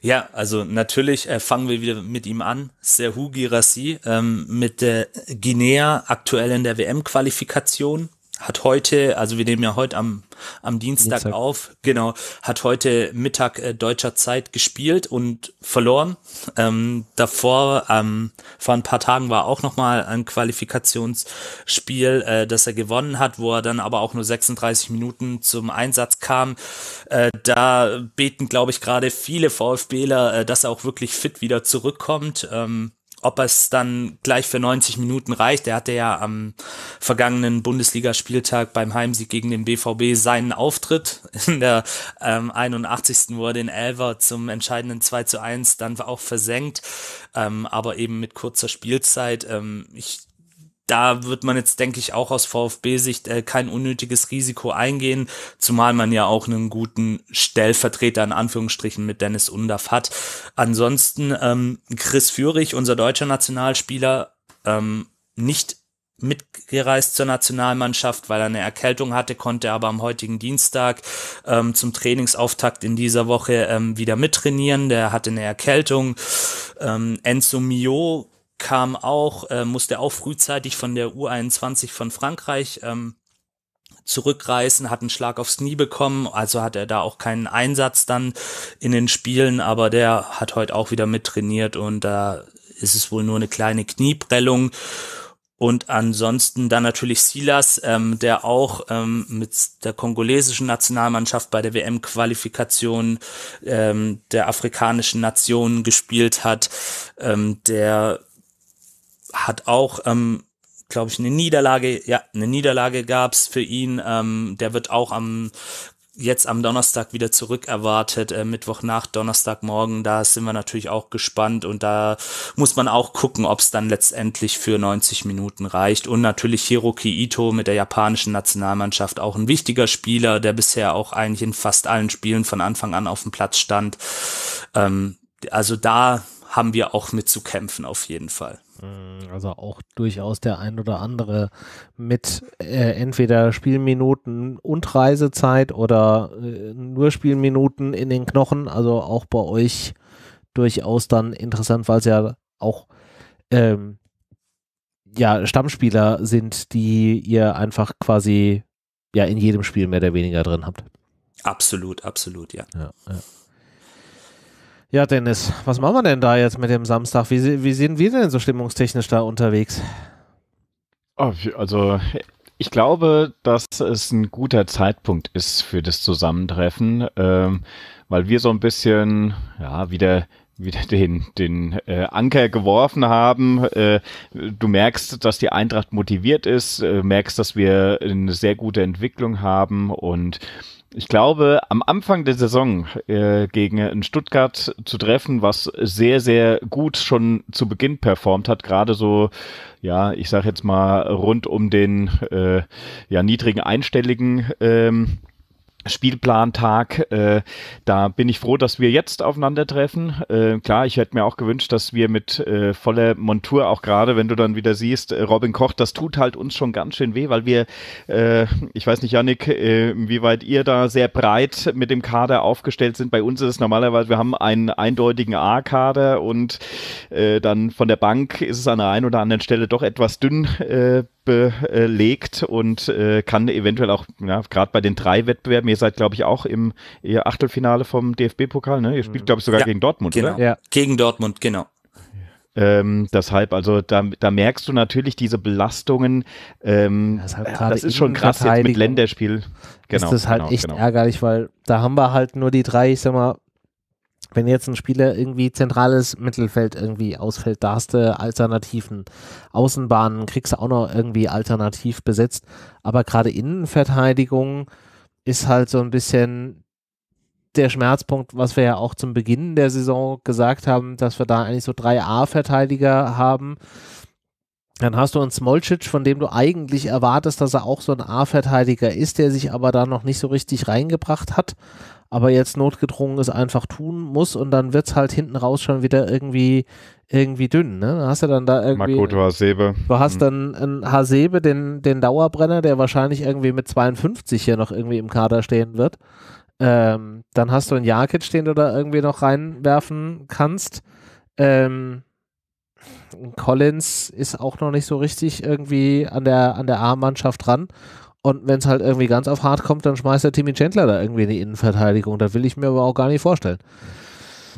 Ja, also natürlich äh, fangen wir wieder mit ihm an. Serhou Guirassy ähm, mit der Guinea aktuell in der W M-Qualifikation. hat heute, also wir nehmen ja heute am, am Dienstag, Dienstag auf, genau, hat heute Mittag äh, deutscher Zeit gespielt und verloren. Ähm, davor, ähm, vor ein paar Tagen war auch nochmal ein Qualifikationsspiel, äh, das er gewonnen hat, wo er dann aber auch nur sechsunddreißig Minuten zum Einsatz kam. Äh, da beten, glaube ich, gerade viele VfBler, äh, dass er auch wirklich fit wieder zurückkommt. Ähm, Ob es dann gleich für neunzig Minuten reicht, er hatte ja am vergangenen Bundesligaspieltag beim Heimsieg gegen den B V B seinen Auftritt in der ähm, einundachtzigsten wo er den Elfer zum entscheidenden zwei zu eins dann auch versenkt, ähm, aber eben mit kurzer Spielzeit. Ähm, ich Da wird man jetzt, denke ich, auch aus VfB-Sicht äh, kein unnötiges Risiko eingehen, zumal man ja auch einen guten Stellvertreter in Anführungsstrichen mit Dennis Undaff hat. Ansonsten ähm, Chris Führich, unser deutscher Nationalspieler, ähm, nicht mitgereist zur Nationalmannschaft, weil er eine Erkältung hatte, konnte aber am heutigen Dienstag ähm, zum Trainingsauftakt in dieser Woche ähm, wieder mittrainieren. Der hatte eine Erkältung. Ähm, Enzo Mio kam auch, äh, musste auch frühzeitig von der U einundzwanzig von Frankreich ähm, zurückreisen, hat einen Schlag aufs Knie bekommen, also hat er da auch keinen Einsatz dann in den Spielen, aber der hat heute auch wieder mittrainiert und da äh, ist es wohl nur eine kleine Knieprellung. Und ansonsten dann natürlich Silas, ähm, der auch ähm, mit der kongolesischen Nationalmannschaft bei der W M-Qualifikation ähm, der afrikanischen Nationen gespielt hat, ähm, der hat auch, ähm, glaube ich, eine Niederlage, ja, eine Niederlage gab's für ihn. Ähm, der wird auch am jetzt am Donnerstag wieder zurück erwartet, äh, Mittwochnacht, Donnerstagmorgen. Da sind wir natürlich auch gespannt und da muss man auch gucken, ob es dann letztendlich für neunzig Minuten reicht. Und natürlich Hiroki Ito mit der japanischen Nationalmannschaft, auch ein wichtiger Spieler, der bisher auch eigentlich in fast allen Spielen von Anfang an auf dem Platz stand. Ähm, also da haben wir auch mit zu kämpfen auf jeden Fall. Also auch durchaus der ein oder andere mit äh, entweder Spielminuten und Reisezeit oder äh, nur Spielminuten in den Knochen, also auch bei euch durchaus dann interessant, weil es ja auch ähm, ja, Stammspieler sind, die ihr einfach quasi ja in jedem Spiel mehr oder weniger drin habt. Absolut, absolut, ja. Ja, ja. Ja, Dennis, was machen wir denn da jetzt mit dem Samstag? Wie, wie sind wir denn so stimmungstechnisch da unterwegs? Oh, also ich glaube, dass es ein guter Zeitpunkt ist für das Zusammentreffen, ähm, weil wir so ein bisschen ja wieder wieder den, den äh, Anker geworfen haben. Äh, du merkst, dass die Eintracht motiviert ist, äh, merkst, dass wir eine sehr gute Entwicklung haben und ich glaube, am Anfang der Saison äh, gegen in Stuttgart zu treffen, was sehr, sehr gut schon zu Beginn performt hat, gerade so, ja, ich sag jetzt mal rund um den äh, ja, niedrigen einstelligen ähm, Spielplantag, äh, da bin ich froh, dass wir jetzt aufeinandertreffen. Äh, klar, ich hätte mir auch gewünscht, dass wir mit äh, voller Montur, auch gerade wenn du dann wieder siehst, äh, Robin Koch, das tut halt uns schon ganz schön weh, weil wir, äh, ich weiß nicht, Yannick, äh, inwieweit ihr da sehr breit mit dem Kader aufgestellt sind. Bei uns ist es normalerweise, wir haben einen eindeutigen A-Kader und äh, dann von der Bank ist es an der einen oder anderen Stelle doch etwas dünn äh, belegt und äh, kann eventuell auch, ja, gerade bei den drei Wettbewerben, ihr seid, glaube ich, auch im ihr Achtelfinale vom D F B-Pokal, ne? Ihr spielt, glaube ich, sogar ja, gegen Dortmund, genau, oder? Ja, gegen Dortmund, genau. Ähm, deshalb, also da, da merkst du natürlich diese Belastungen, ähm, das, halt das ist schon krass jetzt mit Länderspiel. Genau, ist das halt genau, echt genau. ärgerlich, weil da haben wir halt nur die drei, ich sag mal, wenn jetzt ein Spieler irgendwie zentrales Mittelfeld irgendwie ausfällt, da hast du Alternativen. Außenbahnen kriegst du auch noch irgendwie alternativ besetzt. Aber gerade Innenverteidigung ist halt so ein bisschen der Schmerzpunkt, was wir ja auch zum Beginn der Saison gesagt haben, dass wir da eigentlich so drei A-Verteidiger haben. Dann hast du einen Smolčić, von dem du eigentlich erwartest, dass er auch so ein A-Verteidiger ist, der sich aber da noch nicht so richtig reingebracht hat, aber jetzt notgedrungen es einfach tun muss und dann wird es halt hinten raus schon wieder irgendwie irgendwie dünn, ne? Dann hast du dann da irgendwie... Makoto Hasebe. Du hast dann einen Hasebe, den, den Dauerbrenner, der wahrscheinlich irgendwie mit zweiundfünfzig hier noch irgendwie im Kader stehen wird. Ähm, dann hast du einen Jakic, den du da irgendwie noch reinwerfen kannst. Ähm, Collins ist auch noch nicht so richtig irgendwie an der, an der A-Mannschaft dran. Und wenn es halt irgendwie ganz auf hart kommt, dann schmeißt der Timmy Chandler da irgendwie in die Innenverteidigung. Das will ich mir aber auch gar nicht vorstellen.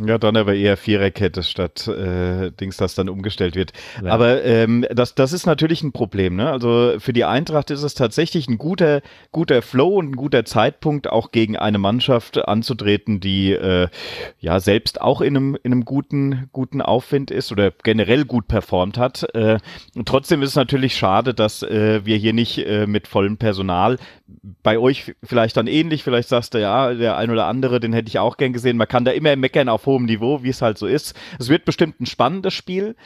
Ja, dann aber eher Viererkette statt äh, Dings, das dann umgestellt wird. Ja. Aber ähm, das, das ist natürlich ein Problem, ne? Also für die Eintracht ist es tatsächlich ein guter, guter Flow und ein guter Zeitpunkt, auch gegen eine Mannschaft anzutreten, die äh, ja selbst auch in einem, in einem guten, guten Aufwind ist oder generell gut performt hat. Äh, trotzdem ist es natürlich schade, dass äh, wir hier nicht äh, mit vollem Personal, bei euch vielleicht dann ähnlich, vielleicht sagst du, ja, der ein oder andere, den hätte ich auch gern gesehen. Man kann da immer meckern auf hohem Niveau, wie es halt so ist. Es wird bestimmt ein spannendes Spiel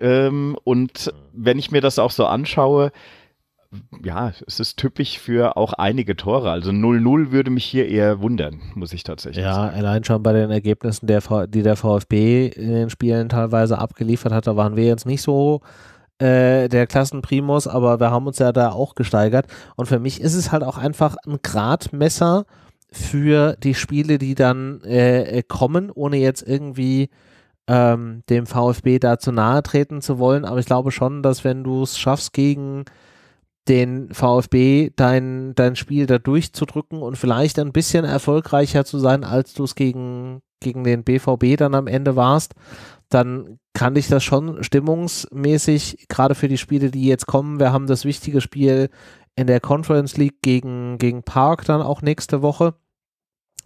ähm, und wenn ich mir das auch so anschaue, ja, es ist typisch für auch einige Tore. Also null null würde mich hier eher wundern, muss ich tatsächlich ja, sagen. Ja, allein schon bei den Ergebnissen, der v die der VfB in den Spielen teilweise abgeliefert hat, da waren wir jetzt nicht so äh, der Klassenprimus, aber wir haben uns ja da auch gesteigert und für mich ist es halt auch einfach ein Gradmesser für die Spiele, die dann äh, kommen, ohne jetzt irgendwie ähm, dem VfB da zu nahe treten zu wollen. Aber ich glaube schon, dass wenn du es schaffst, gegen den VfB dein, dein Spiel da durchzudrücken und vielleicht ein bisschen erfolgreicher zu sein, als du es gegen, gegen den B V B dann am Ende warst, dann kann dich das schon stimmungsmäßig, gerade für die Spiele, die jetzt kommen, wir haben das wichtige Spiel in der Conference League gegen, gegen Park dann auch nächste Woche.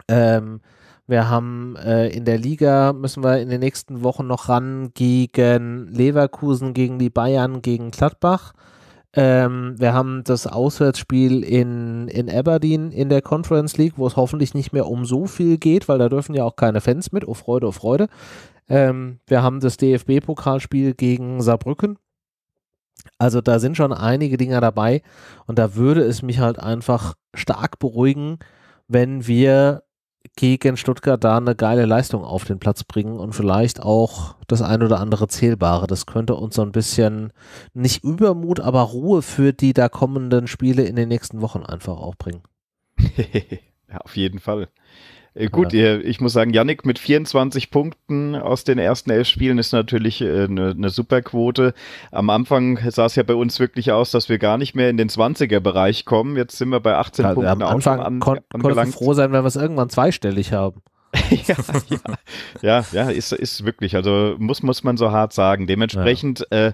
Ähm, wir haben äh, in der Liga, müssen wir in den nächsten Wochen noch ran, gegen Leverkusen, gegen die Bayern, gegen Gladbach. Ähm, wir haben das Auswärtsspiel in, in Aberdeen in der Conference League, wo es hoffentlich nicht mehr um so viel geht, weil da dürfen ja auch keine Fans mit. Oh Freude, oh Freude. Ähm, wir haben das D F B-Pokalspiel gegen Saarbrücken. Also da sind schon einige Dinger dabei und da würde es mich halt einfach stark beruhigen, wenn wir gegen Stuttgart da eine geile Leistung auf den Platz bringen und vielleicht auch das ein oder andere Zählbare. Das könnte uns so ein bisschen, nicht Übermut, aber Ruhe für die da kommenden Spiele in den nächsten Wochen einfach auch bringen. Ja, auf jeden Fall. Gut, ja. Ich muss sagen, Yannick mit vierundzwanzig Punkten aus den ersten elf Spielen ist natürlich eine, eine super Quote. Am Anfang sah es ja bei uns wirklich aus, dass wir gar nicht mehr in den zwanziger-Bereich kommen. Jetzt sind wir bei achtzehn ja, Punkten. Am Anfang an, kon konnten wir froh sein, wenn wir es irgendwann zweistellig haben. ja, ja, ja, ja, ist, ist wirklich, also muss, muss man so hart sagen. Dementsprechend, ja.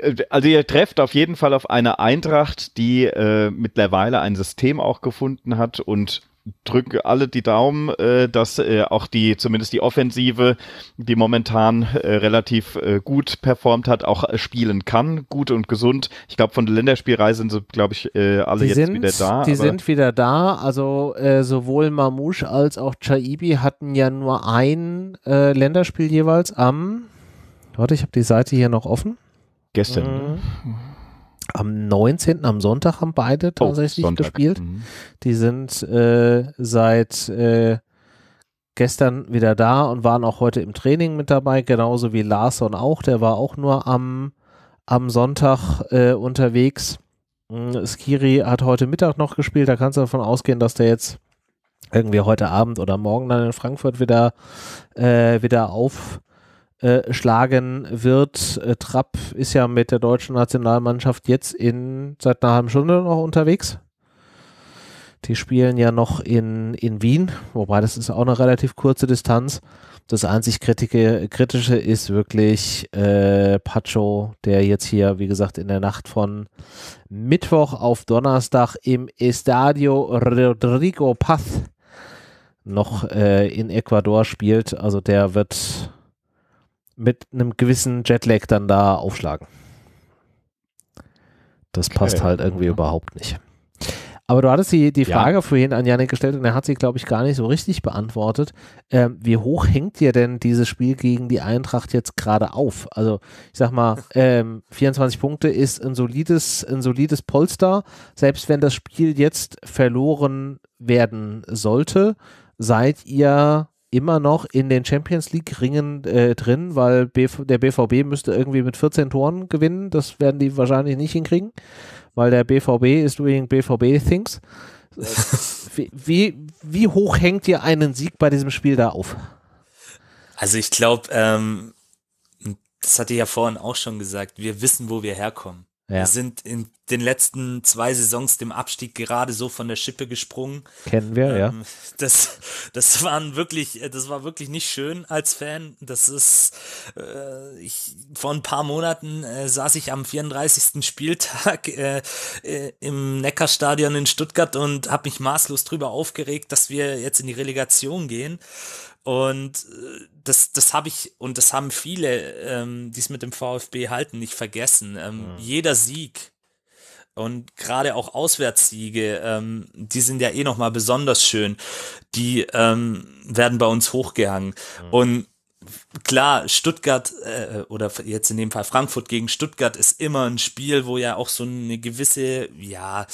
äh, also ihr trefft auf jeden Fall auf eine Eintracht, die äh, mittlerweile ein System auch gefunden hat und drücke alle die Daumen, dass auch die, zumindest die Offensive, die momentan relativ gut performt hat, auch spielen kann, gut und gesund. Ich glaube, von der Länderspielreise sind sie, glaube ich, alle die jetzt sind, wieder da. Die sind wieder da, also äh, sowohl Marmoush als auch Chaibi hatten ja nur ein äh, Länderspiel jeweils am, warte, ich habe die Seite hier noch offen. Gestern. Mhm. Am neunzehnten, am Sonntag, haben beide tatsächlich oh, gespielt. Mhm. Die sind äh, seit äh, gestern wieder da und waren auch heute im Training mit dabei, genauso wie Larsson auch. Der war auch nur am, am Sonntag äh, unterwegs. Mhm. Skiri hat heute Mittag noch gespielt. Da kannst du davon ausgehen, dass der jetzt irgendwie heute Abend oder morgen dann in Frankfurt wieder, äh, wieder auf Äh, schlagen wird. Äh, Trapp ist ja mit der deutschen Nationalmannschaft jetzt in seit einer halben Stunde noch unterwegs. Die spielen ja noch in, in Wien, wobei das ist auch eine relativ kurze Distanz. Das einzig Kritische, Kritische ist wirklich äh, Pacho, der jetzt hier, wie gesagt, in der Nacht von Mittwoch auf Donnerstag im Estadio Rodrigo Paz noch äh, in Ecuador spielt. Also der wird mit einem gewissen Jetlag dann da aufschlagen. Das okay. passt halt irgendwie ja. überhaupt nicht. Aber du hattest die, die Frage ja. vorhin an Yannick gestellt und er hat sie, glaube ich, gar nicht so richtig beantwortet. Ähm, wie hoch hängt dir denn dieses Spiel gegen die Eintracht jetzt gerade auf? Also ich sag mal, ähm, vierundzwanzig Punkte ist ein solides, ein solides Polster. Selbst wenn das Spiel jetzt verloren werden sollte, seid ihr immer noch in den Champions League-Ringen äh, drin, weil Bf der B V B müsste irgendwie mit vierzehn Toren gewinnen. Das werden die wahrscheinlich nicht hinkriegen, weil der B V B ist doing B V B-Things. Wie, wie, wie hoch hängt dir einen Sieg bei diesem Spiel da auf? Also ich glaube, ähm, das hatte ich ja vorhin auch schon gesagt, wir wissen, wo wir herkommen. Ja. Wir sind in den letzten zwei Saisons dem Abstieg gerade so von der Schippe gesprungen. Kennen wir, ähm, ja. Das, das waren wirklich, das war wirklich nicht schön als Fan. Das ist, äh, ich, vor ein paar Monaten äh, saß ich am vierunddreißigsten Spieltag äh, äh, im Neckarstadion in Stuttgart und habe mich maßlos drüber aufgeregt, dass wir jetzt in die Relegation gehen. Und das, das habe ich, und das haben viele, ähm, die es mit dem VfB halten, nicht vergessen. Ähm, ja. Jeder Sieg und gerade auch Auswärtssiege, ähm, die sind ja eh nochmal besonders schön. Die ähm, werden bei uns hochgehangen. Ja. Und klar, Stuttgart äh, oder jetzt in dem Fall Frankfurt gegen Stuttgart ist immer ein Spiel, wo ja auch so eine gewisse, ja,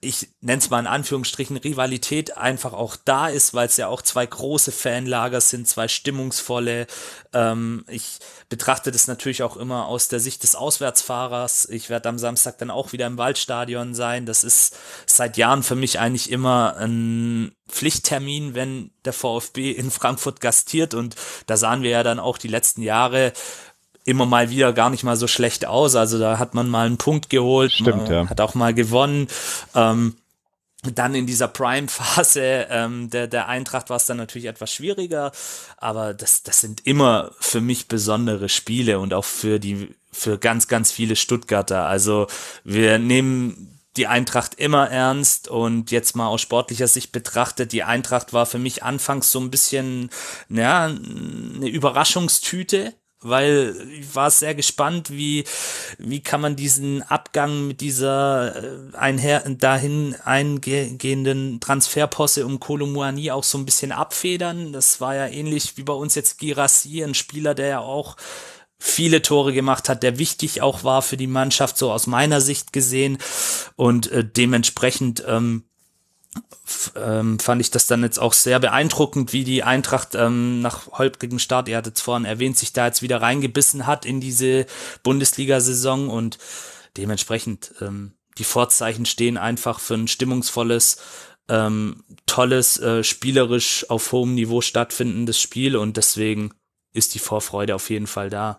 ich nenne es mal in Anführungsstrichen Rivalität einfach auch da ist, weil es ja auch zwei große Fanlager sind, zwei stimmungsvolle. Ähm, ich betrachte das natürlich auch immer aus der Sicht des Auswärtsfahrers. Ich werde am Samstag dann auch wieder im Waldstadion sein. Das ist seit Jahren für mich eigentlich immer ein Pflichttermin, wenn der VfB in Frankfurt gastiert, und da sahen wir ja dann auch die letzten Jahre immer mal wieder gar nicht mal so schlecht aus, also da hat man mal einen Punkt geholt, stimmt, ja, hat auch mal gewonnen, ähm, dann in dieser Prime-Phase ähm, der, der Eintracht war es dann natürlich etwas schwieriger, aber das, das sind immer für mich besondere Spiele und auch für die, für ganz, ganz viele Stuttgarter, also wir nehmen die Eintracht immer ernst und jetzt mal aus sportlicher Sicht betrachtet, die Eintracht war für mich anfangs so ein bisschen, ja, eine Überraschungstüte, weil ich war sehr gespannt, wie wie kann man diesen Abgang mit dieser einher dahin eingehenden Transferposse um Kolo Muani auch so ein bisschen abfedern. Das war ja ähnlich wie bei uns jetzt Guirassy, ein Spieler, der ja auch viele Tore gemacht hat, der wichtig auch war für die Mannschaft, so aus meiner Sicht gesehen, und äh, dementsprechend ähm, ähm, fand ich das dann jetzt auch sehr beeindruckend, wie die Eintracht ähm, nach holprigem Start, ihr hattet es vorhin erwähnt, sich da jetzt wieder reingebissen hat in diese Bundesliga-Saison, und dementsprechend ähm, die Vorzeichen stehen einfach für ein stimmungsvolles, ähm, tolles, äh, spielerisch auf hohem Niveau stattfindendes Spiel, und deswegen ist die Vorfreude auf jeden Fall da.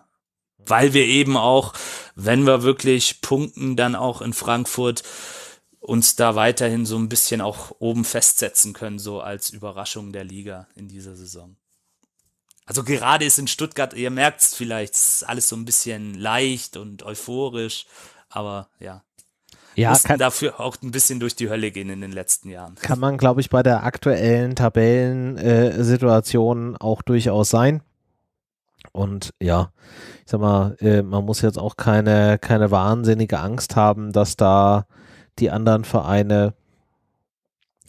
Weil wir eben auch, wenn wir wirklich punkten, dann auch in Frankfurt uns da weiterhin so ein bisschen auch oben festsetzen können, so als Überraschung der Liga in dieser Saison. Also gerade ist in Stuttgart, ihr merkt es vielleicht, es ist alles so ein bisschen leicht und euphorisch, aber ja. Ja, mussten kann, dafür auch ein bisschen durch die Hölle gehen in den letzten Jahren. Kann man, glaube ich, bei der aktuellen Tabellensituation auch durchaus sein. Und ja, ich sag mal, äh, man muss jetzt auch keine, keine wahnsinnige Angst haben, dass da die anderen Vereine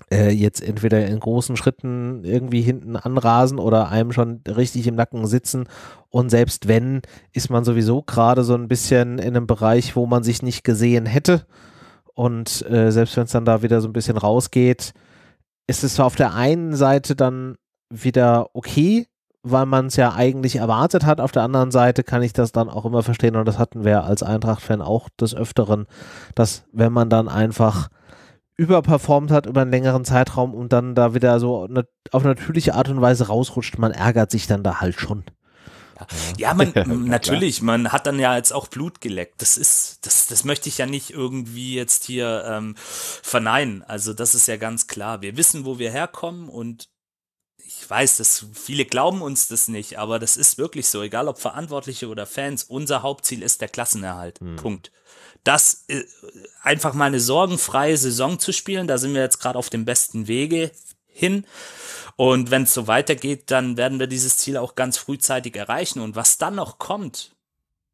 äh, jetzt entweder in großen Schritten irgendwie hinten anrasen oder einem schon richtig im Nacken sitzen. Und selbst wenn, ist man sowieso gerade so ein bisschen in einem Bereich, wo man sich nicht gesehen hätte. Und äh, selbst wenn es dann da wieder so ein bisschen rausgeht, ist es auf der einen Seite dann wieder okay, weil man es ja eigentlich erwartet hat. Auf der anderen Seite kann ich das dann auch immer verstehen, und das hatten wir als Eintracht-Fan auch des Öfteren, dass wenn man dann einfach überperformt hat über einen längeren Zeitraum und dann da wieder so ne, auf natürliche Art und Weise rausrutscht, man ärgert sich dann da halt schon. Ja, man, natürlich, man hat dann ja jetzt auch Blut geleckt. Das ist, das, das möchte ich ja nicht irgendwie jetzt hier ähm, verneinen. Also das ist ja ganz klar. Wir wissen, wo wir herkommen, und ich weiß, dass viele glauben uns das nicht, aber das ist wirklich so, egal ob Verantwortliche oder Fans, unser Hauptziel ist der Klassenerhalt, mhm. Punkt. Das, einfach mal eine sorgenfreie Saison zu spielen, da sind wir jetzt gerade auf dem besten Wege hin, und wenn es so weitergeht, dann werden wir dieses Ziel auch ganz frühzeitig erreichen, und was dann noch kommt,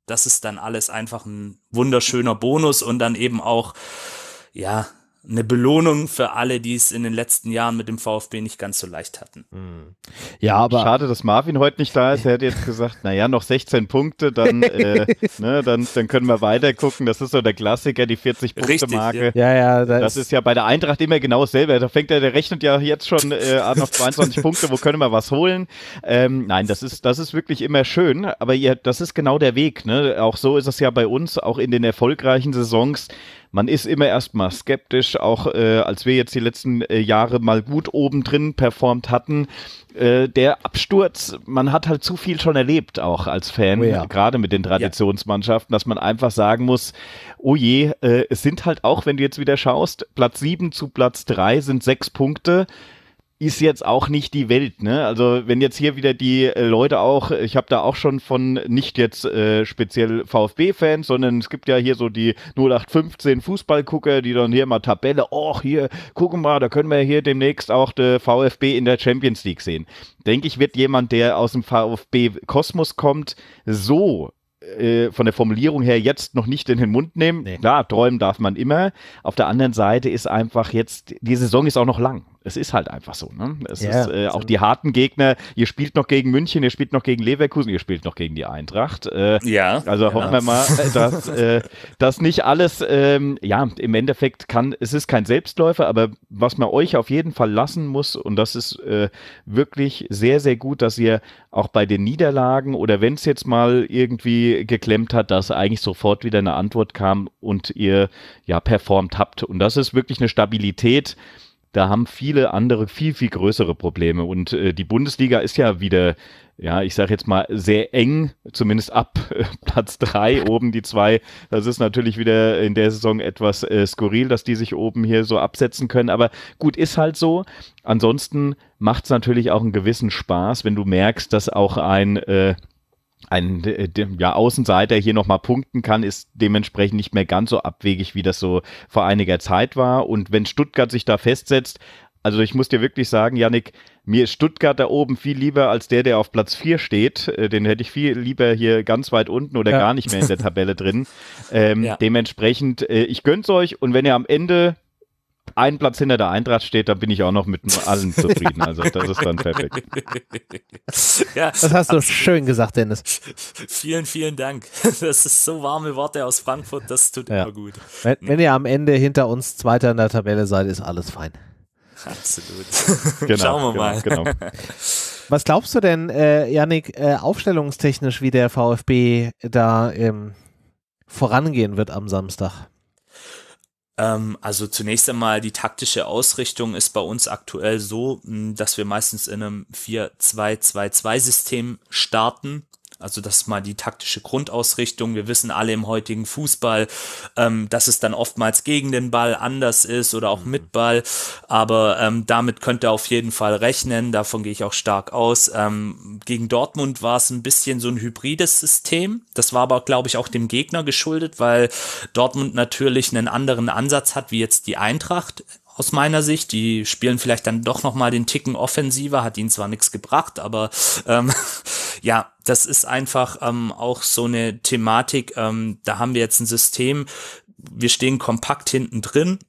das ist dann alles einfach ein wunderschöner Bonus und dann eben auch, ja, eine Belohnung für alle, die es in den letzten Jahren mit dem VfB nicht ganz so leicht hatten. Ja, aber schade, dass Marvin heute nicht da ist. Er hätte jetzt gesagt, naja, noch sechzehn Punkte, dann, äh, ne, dann, dann können wir weiter gucken. Das ist so der Klassiker, die vierzig-Punkte-Marke. Ja. Ja, ja, da das ist, ist ja bei der Eintracht immer genau dasselbe. Da fängt er, der rechnet ja jetzt schon äh, an auf zweiundzwanzig Punkte, wo können wir was holen? Ähm, nein, das ist, das ist wirklich immer schön, aber ihr, das ist genau der Weg. Ne? Auch so ist es ja bei uns, auch in den erfolgreichen Saisons. man ist immer erstmal skeptisch, auch äh, als wir jetzt die letzten äh, Jahre mal gut oben drin performt hatten. Äh, der Absturz, man hat halt zu viel schon erlebt auch als Fan, oh ja. gerade mit den Traditionsmannschaften, ja. dass man einfach sagen muss, oh je, äh, es sind halt auch, wenn du jetzt wieder schaust, Platz sieben zu Platz drei sind sechs Punkte. Ist jetzt auch nicht die Welt, ne? Also wenn jetzt hier wieder die Leute auch, ich habe da auch schon von nicht jetzt äh, speziell VfB-Fans, sondern es gibt ja hier so die null acht fünfzehn Fußballgucker, die dann hier mal Tabelle, oh hier, gucken mal, da können wir hier demnächst auch der VfB in der Champions League sehen. Denke ich, wird jemand, der aus dem VfB-Kosmos kommt, so von der Formulierung her jetzt noch nicht in den Mund nehmen. Nee. Klar, träumen darf man immer. Auf der anderen Seite ist einfach jetzt, die Saison ist auch noch lang. Es ist halt einfach so. Ne? Es ja, ist äh, auch die harten Gegner. Ihr spielt noch gegen München, ihr spielt noch gegen Leverkusen, ihr spielt noch gegen die Eintracht. Äh, ja. Also ja. hoffen wir mal, dass äh, das nicht alles, ähm, ja, im Endeffekt kann, es ist kein Selbstläufer, aber was man euch auf jeden Fall lassen muss, und das ist äh, wirklich sehr, sehr gut, dass ihr auch bei den Niederlagen oder wenn es jetzt mal irgendwie geklemmt hat, dass eigentlich sofort wieder eine Antwort kam und ihr ja performt habt. Und das ist wirklich eine Stabilität. Da haben viele andere viel, viel größere Probleme. Und äh, die Bundesliga ist ja wieder, ja, ich sage jetzt mal, sehr eng, zumindest ab äh, Platz drei oben die zwei. Das ist natürlich wieder in der Saison etwas äh, skurril, dass die sich oben hier so absetzen können. Aber gut, ist halt so. Ansonsten macht es natürlich auch einen gewissen Spaß, wenn du merkst, dass auch ein äh, ein ja, Außenseiter hier nochmal punkten kann, ist dementsprechend nicht mehr ganz so abwegig, wie das so vor einiger Zeit war. Und wenn Stuttgart sich da festsetzt, also ich muss dir wirklich sagen, Yannick, mir ist Stuttgart da oben viel lieber als der, der auf Platz vier steht. Den hätte ich viel lieber hier ganz weit unten oder ja. gar nicht mehr in der Tabelle drin. Ähm, ja. Dementsprechend, äh, ich gönn's euch. Und wenn ihr am Ende einen Platz hinter der Eintracht steht, da bin ich auch noch mit allen zufrieden. Also das ist dann perfekt. Ja, das hast du also schön gesagt, Dennis. Vielen, vielen Dank. Das ist so warme Worte aus Frankfurt, das tut ja. immer gut. Wenn, wenn ihr am Ende hinter uns Zweiter in der Tabelle seid, ist alles fein. Absolut. Genau, schauen wir mal. Genau, genau. Was glaubst du denn, äh, Yannick, äh, aufstellungstechnisch, wie der VfB da ähm, vorangehen wird am Samstag? Also zunächst einmal, die taktische Ausrichtung ist bei uns aktuell so, dass wir meistens in einem vier zwei zwei zwei System starten. Also das ist mal die taktische Grundausrichtung. Wir wissen alle im heutigen Fußball, ähm, dass es dann oftmals gegen den Ball anders ist oder auch mit Ball. Aber ähm, damit könnt ihr auf jeden Fall rechnen. Davon gehe ich auch stark aus. Ähm, gegen Dortmund war es ein bisschen so ein hybrides System. Das war aber, glaube ich, auch dem Gegner geschuldet, weil Dortmund natürlich einen anderen Ansatz hat, wie jetzt die Eintracht. Aus meiner Sicht, die spielen vielleicht dann doch nochmal den Ticken offensiver, hat ihnen zwar nichts gebracht, aber ähm, ja, das ist einfach ähm, auch so eine Thematik, ähm, da haben wir jetzt ein System, wir stehen kompakt hinten drin.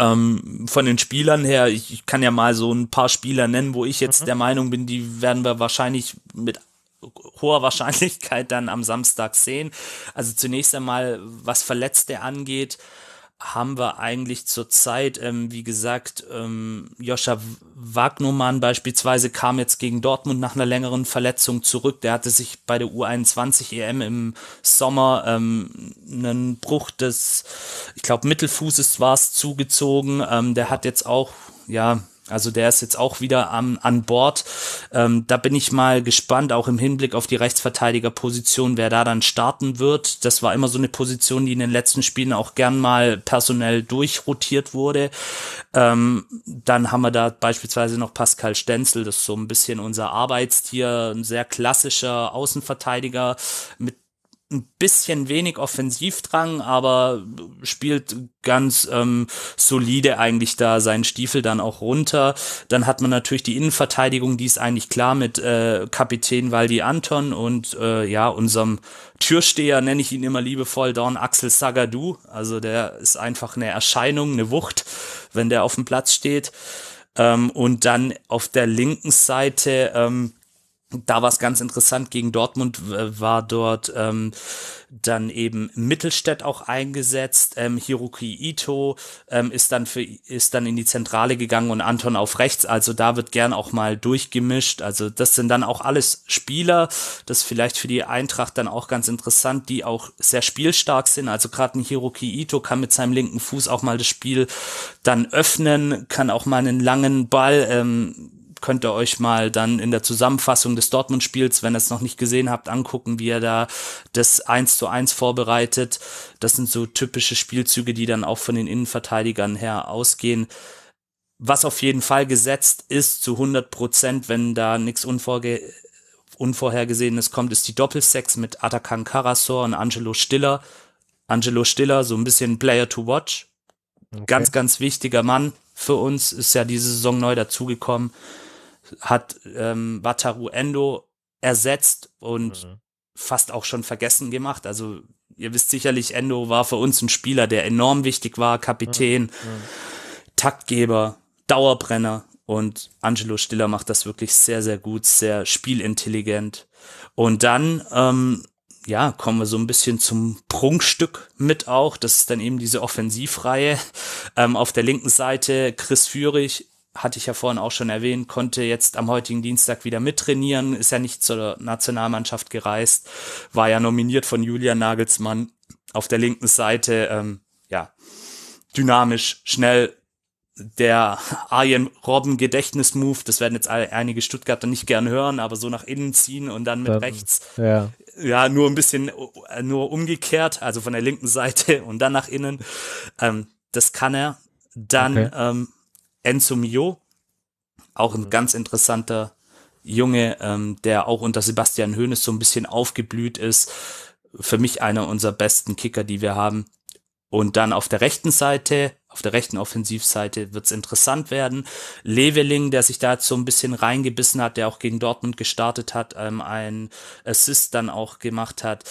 Ähm, von den Spielern her, ich, ich kann ja mal so ein paar Spieler nennen, wo ich jetzt mhm. der Meinung bin, die werden wir wahrscheinlich mit hoher Wahrscheinlichkeit dann am Samstag sehen. Also zunächst einmal, was Verletzte angeht, haben wir eigentlich zurzeit, ähm, wie gesagt, ähm, Joscha Wagnumann beispielsweise kam jetzt gegen Dortmund nach einer längeren Verletzung zurück. Der hatte sich bei der U einundzwanzig E M im Sommer ähm, einen Bruch des, ich glaube, Mittelfußes war es, zugezogen. Ähm, der hat jetzt auch, ja, also der ist jetzt auch wieder am, an Bord. Ähm, da bin ich mal gespannt, auch im Hinblick auf die Rechtsverteidigerposition, wer da dann starten wird. Das war immer so eine Position, die in den letzten Spielen auch gern mal personell durchrotiert wurde. Ähm, dann haben wir da beispielsweise noch Pascal Stenzel, das ist so ein bisschen unser Arbeitstier, ein sehr klassischer Außenverteidiger mit ein bisschen wenig Offensivdrang, aber spielt ganz ähm, solide eigentlich da seinen Stiefel dann auch runter. Dann hat man natürlich die Innenverteidigung, die ist eigentlich klar mit äh, Kapitän Waldi Anton und äh, ja, unserem Türsteher, nenne ich ihn immer liebevoll, Don Axel Sagadou. Also der ist einfach eine Erscheinung, eine Wucht, wenn der auf dem Platz steht. Ähm, und dann auf der linken Seite ähm, Da war es ganz interessant, gegen Dortmund war dort ähm, dann eben Mittelstädt auch eingesetzt. Ähm, Hiroki Ito ähm, ist dann für ist dann in die Zentrale gegangen und Anton auf rechts. Also da wird gern auch mal durchgemischt. Also das sind dann auch alles Spieler, das vielleicht für die Eintracht dann auch ganz interessant, die auch sehr spielstark sind. Also gerade ein Hiroki Ito kann mit seinem linken Fuß auch mal das Spiel dann öffnen, kann auch mal einen langen Ball ähm, könnt ihr euch mal dann in der Zusammenfassung des Dortmund-Spiels, wenn ihr es noch nicht gesehen habt, angucken, wie er da das eins zu eins vorbereitet. Das sind so typische Spielzüge, die dann auch von den Innenverteidigern her ausgehen. Was auf jeden Fall gesetzt ist, zu hundert Prozent, wenn da nichts Unvorge Unvorhergesehenes kommt, ist die Doppelsechs mit Atakan Karasor und Angelo Stiller. Angelo Stiller, so ein bisschen Player to watch. Okay. Ganz, ganz wichtiger Mann für uns, ist ja diese Saison neu dazugekommen. Hat ähm, Wataru Endo ersetzt und mhm. fast auch schon vergessen gemacht. Also ihr wisst sicherlich, Endo war für uns ein Spieler, der enorm wichtig war. Kapitän, mhm. Taktgeber, Dauerbrenner, und Angelo Stiller macht das wirklich sehr, sehr gut, sehr spielintelligent. Und dann ähm, ja, kommen wir so ein bisschen zum Prunkstück mit auch. Das ist dann eben diese Offensivreihe. Ähm, auf der linken Seite Chris Führich, hatte ich ja vorhin auch schon erwähnt, konnte jetzt am heutigen Dienstag wieder mittrainieren, ist ja nicht zur Nationalmannschaft gereist, war ja nominiert von Julian Nagelsmann. Auf der linken Seite, ähm, ja, dynamisch, schnell, der Arjen Robben Gedächtnismove, das werden jetzt einige Stuttgarter nicht gern hören, aber so nach innen ziehen und dann mit dann, rechts, ja. ja, nur ein bisschen, nur umgekehrt, also von der linken Seite und dann nach innen, ähm, das kann er. Dann, okay. ähm, Enzo Mio, auch ein ganz interessanter Junge, ähm, der auch unter Sebastian Hoeneß so ein bisschen aufgeblüht ist. Für mich einer unserer besten Kicker, die wir haben. Und dann auf der rechten Seite, auf der rechten Offensivseite wird es interessant werden. Leveling, der sich da jetzt so ein bisschen reingebissen hat, der auch gegen Dortmund gestartet hat, ähm, einen Assist dann auch gemacht hat.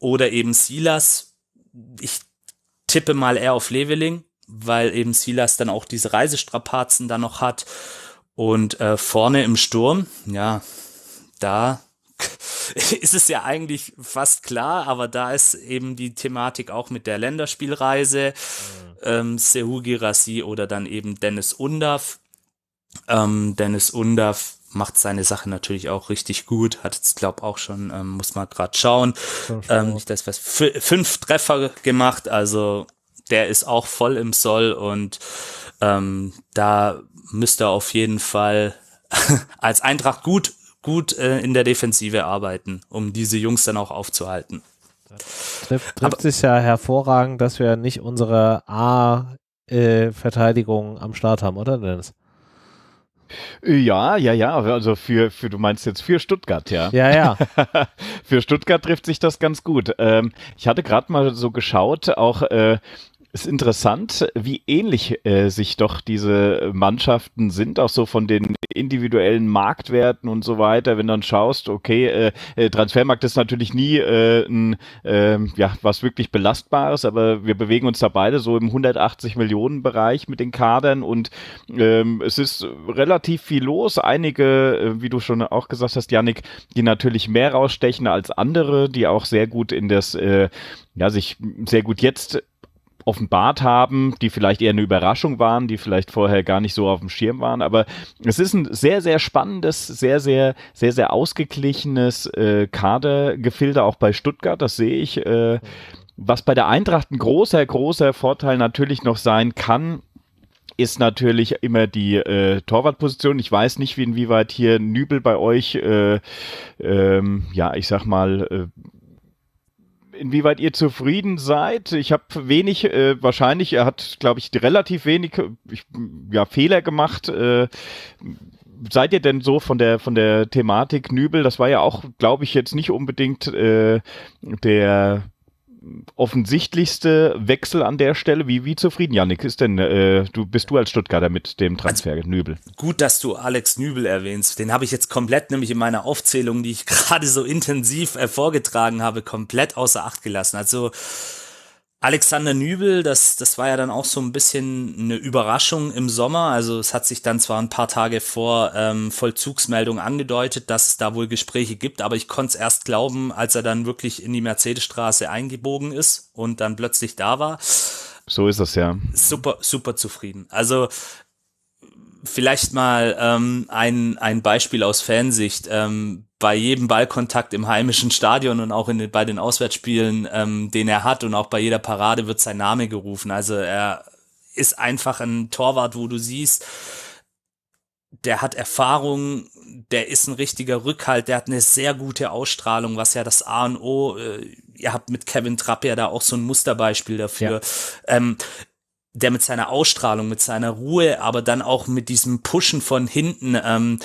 Oder eben Silas. Ich tippe mal eher auf Leveling, weil eben Silas dann auch diese Reisestrapazen dann noch hat. Und äh, vorne im Sturm, ja, da ist es ja eigentlich fast klar, aber da ist eben die Thematik auch mit der Länderspielreise, mhm. ähm, Serhou Guirassy oder dann eben Dennis Undav. Ähm, Dennis Undav macht seine Sache natürlich auch richtig gut, hat jetzt, glaube ich, auch schon, ähm, muss man gerade schauen, ähm, ich weiß, fünf Treffer gemacht, also der ist auch voll im Soll und ähm, da müsste er auf jeden Fall als Eintracht gut, gut äh, in der Defensive arbeiten, um diese Jungs dann auch aufzuhalten. Das trifft, trifft sich ja hervorragend, dass wir nicht unsere A-Verteidigung am Start haben, oder Dennis? Ja, ja, ja, also für, für, du meinst jetzt für Stuttgart, ja? Ja, ja. Für Stuttgart trifft sich das ganz gut. Ähm, ich hatte gerade mal so geschaut, auch äh, ist interessant, wie ähnlich äh, sich doch diese Mannschaften sind, auch so von den individuellen Marktwerten und so weiter. Wenn du dann schaust, okay, äh, Transfermarkt ist natürlich nie äh, ein, äh, ja, was wirklich Belastbares, aber wir bewegen uns da beide so im hundertachtzig Millionen Bereich mit den Kadern und ähm, es ist relativ viel los. Einige, äh, wie du schon auch gesagt hast, Yannick, die natürlich mehr rausstechen als andere, die auch sehr gut in das, äh, ja, sich sehr gut jetzt offenbart haben, die vielleicht eher eine Überraschung waren, die vielleicht vorher gar nicht so auf dem Schirm waren, aber es ist ein sehr, sehr spannendes, sehr, sehr, sehr, sehr ausgeglichenes äh, Kadergefilde, auch bei Stuttgart, das sehe ich. Äh, was bei der Eintracht ein großer, großer Vorteil natürlich noch sein kann, ist natürlich immer die äh, Torwartposition. Ich weiß nicht, wie inwieweit hier Nübel bei euch, äh, ähm, ja, ich sag mal, äh, inwieweit ihr zufrieden seid. Ich habe wenig, äh, wahrscheinlich, er hat, glaube ich, relativ wenig ich, ja, Fehler gemacht. Äh, seid ihr denn so von der von der Thematik Nübel? Das war ja auch, glaube ich, jetzt nicht unbedingt äh, der offensichtlichste Wechsel an der Stelle. Wie, wie zufrieden, Yannick, ist denn, äh, du bist du als Stuttgarter mit dem Transfer also, Nübel? Gut, dass du Alex Nübel erwähnst. Den habe ich jetzt komplett, nämlich in meiner Aufzählung, die ich gerade so intensiv äh, vorgetragen habe, komplett außer Acht gelassen. Also Alexander Nübel, das, das war ja dann auch so ein bisschen eine Überraschung im Sommer. Also es hat sich dann zwar ein paar Tage vor ähm, Vollzugsmeldung angedeutet, dass es da wohl Gespräche gibt, aber ich konnte es erst glauben, als er dann wirklich in die Mercedesstraße eingebogen ist und dann plötzlich da war. So ist das, ja. Super, super zufrieden. Also vielleicht mal ähm, ein, ein Beispiel aus Fansicht. Ähm, bei jedem Ballkontakt im heimischen Stadion und auch in den, bei den Auswärtsspielen, ähm, den er hat und auch bei jeder Parade wird sein Name gerufen. Also er ist einfach ein Torwart, wo du siehst, der hat Erfahrung, der ist ein richtiger Rückhalt, der hat eine sehr gute Ausstrahlung, was ja das A und O, äh, ihr habt mit Kevin Trapp ja da auch so ein Musterbeispiel dafür. Ja. Ähm, der mit seiner Ausstrahlung, mit seiner Ruhe, aber dann auch mit diesem Pushen von hinten ähm,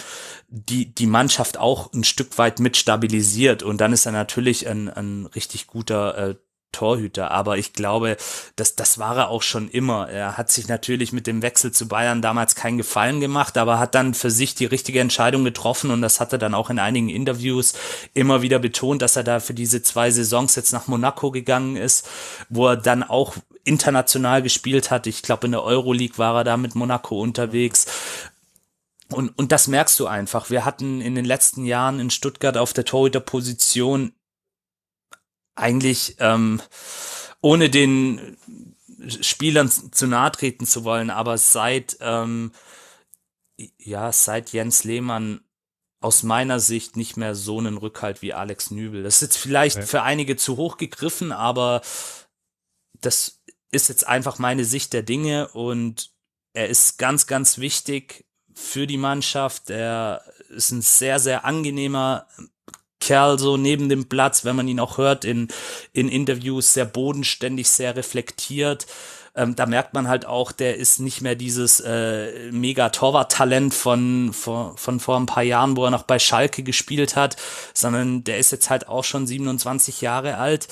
die die Mannschaft auch ein Stück weit mit stabilisiert. Und dann ist er natürlich ein, ein richtig guter äh, Torhüter. Aber ich glaube, das, das war er auch schon immer. Er hat sich natürlich mit dem Wechsel zu Bayern damals keinen Gefallen gemacht, aber hat dann für sich die richtige Entscheidung getroffen. Und das hat er dann auch in einigen Interviews immer wieder betont, dass er da für diese zwei Saisons jetzt nach Monaco gegangen ist, wo er dann auch international gespielt hat. Ich glaube, in der Euroleague war er da mit Monaco unterwegs. Und, und das merkst du einfach. Wir hatten in den letzten Jahren in Stuttgart auf der Torhüterposition eigentlich ähm, ohne den Spielern zu nahe treten zu wollen, aber seit ähm, ja, seit Jens Lehmann aus meiner Sicht nicht mehr so einen Rückhalt wie Alex Nübel. Das ist jetzt vielleicht ja. für einige zu hoch gegriffen, aber das ist jetzt einfach meine Sicht der Dinge und er ist ganz, ganz wichtig für die Mannschaft. Er ist ein sehr, sehr angenehmer Kerl so neben dem Platz, wenn man ihn auch hört in, in Interviews, sehr bodenständig, sehr reflektiert. Ähm, da merkt man halt auch, der ist nicht mehr dieses äh, Mega-Torwart-Talent von, von, von vor ein paar Jahren, wo er noch bei Schalke gespielt hat, sondern der ist jetzt halt auch schon siebenundzwanzig Jahre alt.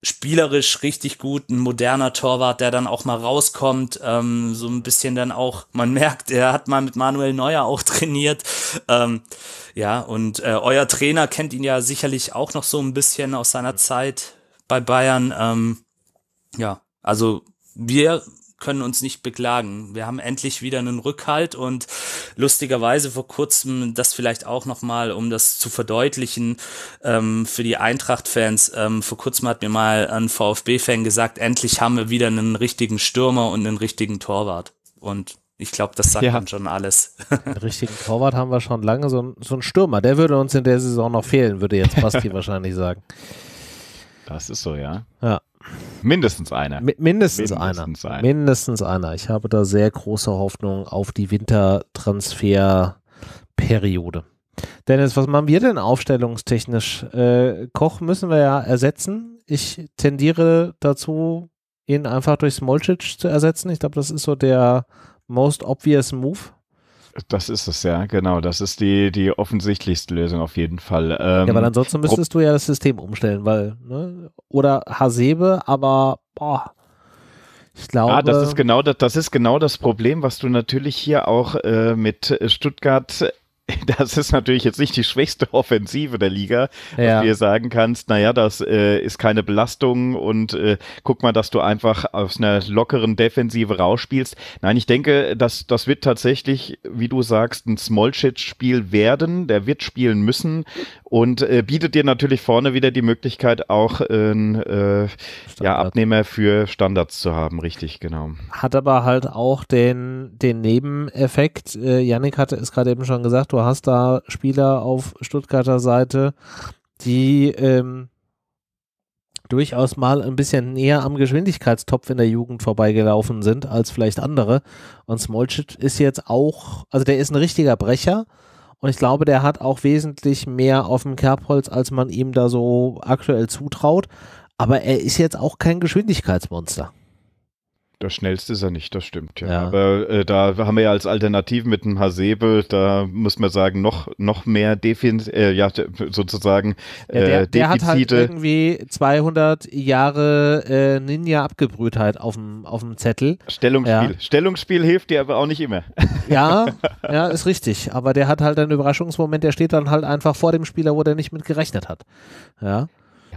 Spielerisch richtig gut, ein moderner Torwart, der dann auch mal rauskommt, ähm, so ein bisschen dann auch, man merkt, er hat mal mit Manuel Neuer auch trainiert, ähm, ja, und äh, euer Trainer kennt ihn ja sicherlich auch noch so ein bisschen aus seiner Zeit bei Bayern, ähm, ja, also wir können uns nicht beklagen, wir haben endlich wieder einen Rückhalt und lustigerweise vor kurzem, das vielleicht auch nochmal, um das zu verdeutlichen, ähm, für die Eintracht-Fans, ähm, vor kurzem hat mir mal ein VfB-Fan gesagt, endlich haben wir wieder einen richtigen Stürmer und einen richtigen Torwart und ich glaube, das sagt ja. man schon alles. Einen richtigen Torwart haben wir schon lange, so ein, so ein Stürmer, der würde uns in der Saison noch fehlen, würde jetzt Basti wahrscheinlich sagen. Das ist so, ja. Ja. Mindestens einer. Mindestens, mindestens einer. Einer. Mindestens einer. Ich habe da sehr große Hoffnung auf die Wintertransferperiode. Dennis, was machen wir denn aufstellungstechnisch? Äh, Koch müssen wir ja ersetzen. Ich tendiere dazu, ihn einfach durch Smolčić zu ersetzen. Ich glaube, das ist so der most obvious move. Das ist es, ja, genau. Das ist die, die offensichtlichste Lösung auf jeden Fall. Ähm, ja, weil ansonsten müsstest du ja das System umstellen, weil, ne? Oder Hasebe, aber boah. Ich glaube, ah, das ist genau das, das ist genau das Problem, was du natürlich hier auch äh, mit Stuttgart. Das ist natürlich jetzt nicht die schwächste Offensive der Liga, dass ja. du dir sagen kannst, naja, das äh, ist keine Belastung und äh, guck mal, dass du einfach aus einer lockeren Defensive rausspielst. Nein, ich denke, das, das wird tatsächlich, wie du sagst, ein Smolčić-Spiel werden, der wird spielen müssen und äh, bietet dir natürlich vorne wieder die Möglichkeit, auch einen äh, ja, Abnehmer für Standards zu haben, richtig, genau. Hat aber halt auch den, den Nebeneffekt, äh, Yannick hatte es gerade eben schon gesagt, du Du hast da Spieler auf Stuttgarter Seite, die ähm, durchaus mal ein bisschen näher am Geschwindigkeitstopf in der Jugend vorbeigelaufen sind als vielleicht andere. Und Smolčić ist jetzt auch, also der ist ein richtiger Brecher und ich glaube, der hat auch wesentlich mehr auf dem Kerbholz, als man ihm da so aktuell zutraut. Aber er ist jetzt auch kein Geschwindigkeitsmonster. Der schnellste ist er nicht, das stimmt. Ja. Ja. Aber äh, da haben wir ja als Alternative mit dem Hasebe, da muss man sagen, noch, noch mehr Defin äh, ja, sozusagen äh, ja, der, Defizite. Der hat halt irgendwie zweihundert Jahre äh, Ninja-Abgebrühtheit auf dem auf dem Zettel. Stellungsspiel. Ja. Stellungsspiel hilft dir aber auch nicht immer. Ja, ja, ist richtig. Aber der hat halt einen Überraschungsmoment, der steht dann halt einfach vor dem Spieler, wo der nicht mit gerechnet hat. Ja.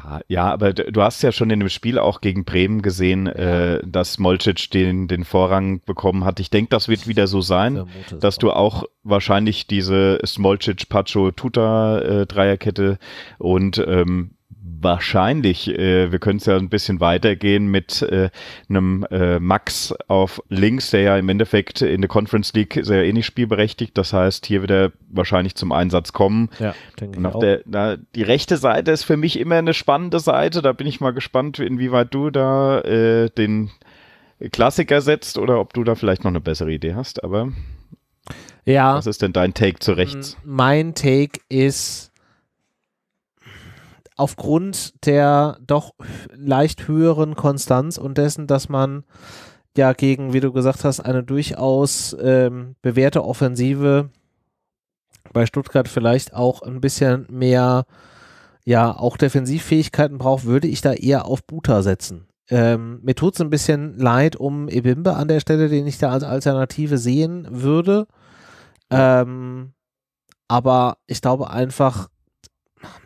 Ja, ja, aber du hast ja schon in dem Spiel auch gegen Bremen gesehen, ja. äh, dass Smolčić den, den Vorrang bekommen hat. Ich denke, das wird wieder so sein, dass du auch wahrscheinlich diese Smolčić-Pacho-Tuta-Dreierkette und ähm, wahrscheinlich, äh, wir können es ja ein bisschen weitergehen mit äh, einem äh, Max auf links, der ja im Endeffekt in der Conference League sehr ähnlich spielberechtigt, das heißt hier wieder wahrscheinlich zum Einsatz kommen. Ja, denke ich auch. Der, na, die rechte Seite ist für mich immer eine spannende Seite, da bin ich mal gespannt, inwieweit du da äh, den Klassiker setzt oder ob du da vielleicht noch eine bessere Idee hast, aber ja. Was ist denn dein Take zu rechts? Mein Take ist, aufgrund der doch leicht höheren Konstanz und dessen, dass man ja gegen, wie du gesagt hast, eine durchaus ähm, bewährte Offensive bei Stuttgart vielleicht auch ein bisschen mehr, ja, auch Defensivfähigkeiten braucht, würde ich da eher auf Buta setzen. Ähm, mir tut es ein bisschen leid um Ebimbe an der Stelle, den ich da als Alternative sehen würde. Ähm, aber ich glaube einfach,